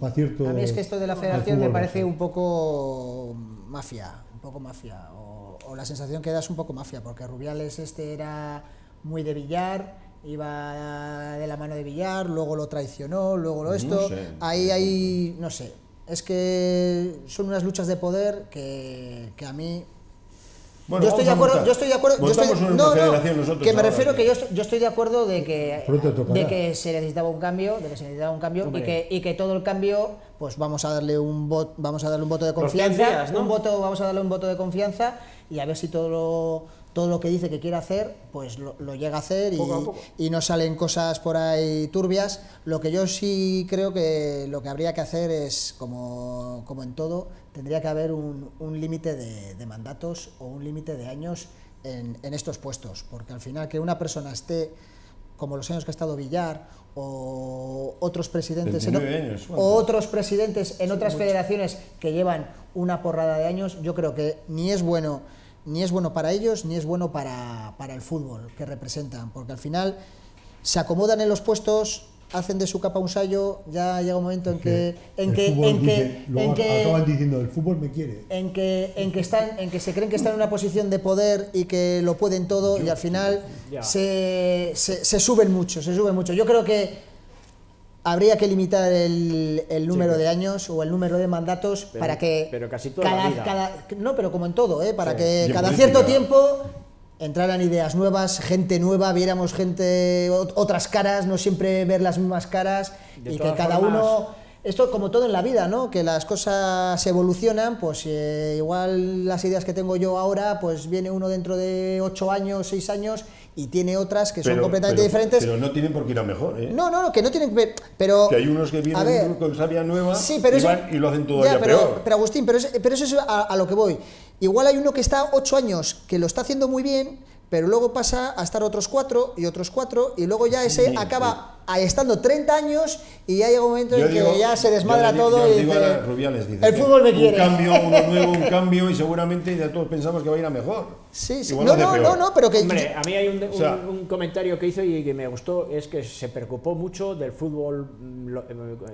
para cierto... A mí es que esto de la Federación me parece un poco mafia, un poco mafia, o, o la sensación que da es un poco mafia, porque Rubiales este era... muy de Villar, iba de la mano de Villar, luego lo traicionó, luego lo esto, no sé. ahí, ahí, no sé, es que son unas luchas de poder que, que a mí... Bueno, yo, estoy de acuerdo, yo estoy de acuerdo, yo estoy, no, no, que me refiero que yo estoy, yo estoy de acuerdo de que, de que se necesitaba un cambio, de que se necesitaba un cambio y que, y que todo el cambio, pues vamos a darle un voto, vamos a darle un voto de confianza, días, ¿no? un voto, vamos a darle un voto de confianza y a ver si todo lo... todo lo que dice que quiere hacer, pues lo, lo llega a hacer y, poco a poco. y no salen cosas por ahí turbias. Lo que yo sí creo que lo que habría que hacer es, como, como en todo, tendría que haber un, un límite de, de mandatos o un límite de años en, en estos puestos, porque al final que una persona esté, como los años que ha estado Villar, o otros presidentes en, años, o otros presidentes en otras federaciones que llevan una porrada de años, yo creo que ni es bueno... ni es bueno para ellos, ni es bueno para, para el fútbol que representan, porque al final se acomodan en los puestos, hacen de su capa un sayo, ya llega un momento en que... En que, en que, en que acaban diciendo, el fútbol me quiere. En que, en, que están, en que se creen que están en una posición de poder y que lo pueden todo, y al final se, se, se suben mucho, se suben mucho. Yo creo que... habría que limitar el, el número sí, de años o el número de mandatos pero, para que pero casi toda cada, la vida. cada no pero como en todo ¿eh? para sí, que cada política. cierto tiempo entraran ideas nuevas, gente nueva, viéramos gente otras caras, no siempre ver las mismas caras de y que cada formas, uno esto como todo en la vida, ¿no? Que las cosas evolucionan, pues eh, igual las ideas que tengo yo ahora, pues viene uno dentro de ocho años, seis años y tiene otras que pero, son completamente pero, diferentes. Pero no tienen por qué ir a mejor, ¿eh? No, no, no, que no tienen, pero que hay unos que vienen ver, con sabia nueva sí, pero y, van, eso, y lo hacen todavía ya, pero, peor. Pero Agustín, pero, es, pero eso es a, a lo que voy. Igual hay uno que está ocho años que lo está haciendo muy bien, pero luego pasa a estar otros cuatro y otros cuatro y luego ya ese sí, acaba. Sí. Ahí estando treinta años y ya llega un momento yo en digo, que ya se desmadra yo, todo yo, yo y dice, Rubiales, dice, el fútbol me quiere. Un cambio, uno nuevo, un cambio y seguramente ya todos pensamos que va a ir a mejor. Sí, sí. No, no, no, no, no, pero que... Hombre, a mí hay un, un, o sea, un comentario que hizo y que me gustó, es que se preocupó mucho del fútbol, lo,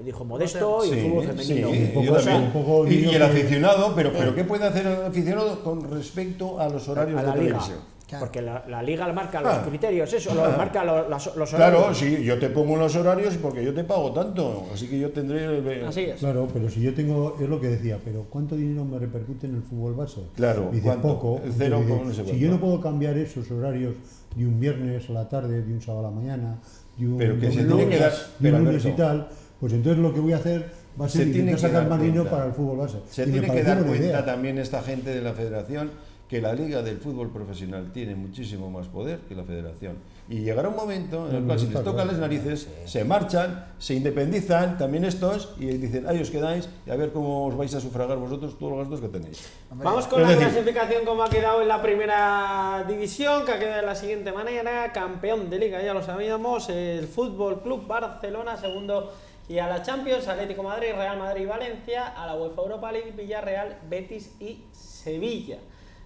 dijo modesto sí, y el fútbol femenino. Sí, un poco, yo también, o sea, un poco y, y el aficionado, pero, pero ¿qué puede hacer el aficionado con respecto a los horarios a de la televisión? Claro. Porque la, la Liga marca los ah, criterios, eso, ah, los marca los, los, los horarios. Claro, sí, yo te pongo los horarios porque yo te pago tanto, así que yo tendré... El... Así es. Claro, pero si yo tengo, es lo que decía, pero ¿cuánto dinero me repercute en el fútbol base? Claro, dice, poco. Cero, dice, no sé si yo no puedo cambiar esos horarios de un viernes a la tarde, de un sábado a la mañana, de un, pero que de un se lunes, tiene que dar, de un lunes y tal, pues entonces lo que voy a hacer... Va a ser, se tiene que sacar más dinero para el fútbol base. Se tiene que dar cuenta idea. también esta gente de la federación que la liga del fútbol profesional tiene muchísimo más poder que la federación. Y llegará un momento en el cual si les tocan las narices, se marchan, se independizan también estos y dicen, ahí os quedáis y a ver cómo os vais a sufragar vosotros todos los gastos que tenéis. Vamos con la decir? clasificación como ha quedado en la primera división, que ha quedado de la siguiente manera. Campeón de liga, ya lo sabíamos, el Fútbol Club Barcelona, segundo. Y a la Champions, Atlético Madrid, Real Madrid y Valencia, a la UEFA Europa League, Villarreal, Betis y Sevilla.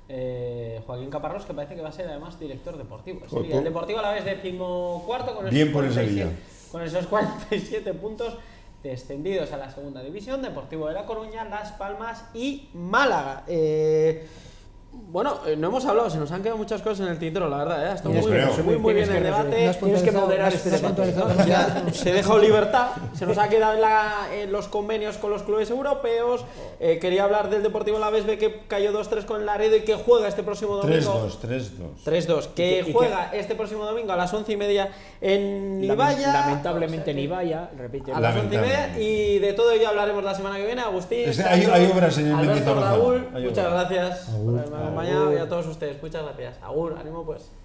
Eh, Joaquín Caparrós, que parece que va a ser además director deportivo. Sí, el Deportivo Alavés decimocuarto con, bien por el Sevilla, con esos cuarenta y siete puntos, descendidos a la segunda división, Deportivo de La Coruña, Las Palmas y Málaga. Eh, Bueno, no hemos hablado, se nos han quedado muchas cosas en el título, la verdad, ¿eh? Está muy, muy, muy, muy bien el debate, tienes que moderar este debate. Se dejó libertad, se nos ha quedado en, la, en los convenios con los clubes europeos. Eh, quería hablar del Deportivo Alavés, ve que cayó dos tres con Laredo y que juega este próximo domingo. tres dos, tres dos. Que juega este próximo domingo a las once y media en Nivalla. Lamentablemente Nivalla, repite. A las once y media, y de todo ello hablaremos la semana que viene. Agustín, hay obras en Alberto, Raúl, muchas gracias. Mañana y a todos ustedes, muchas gracias. Agur, ánimo pues.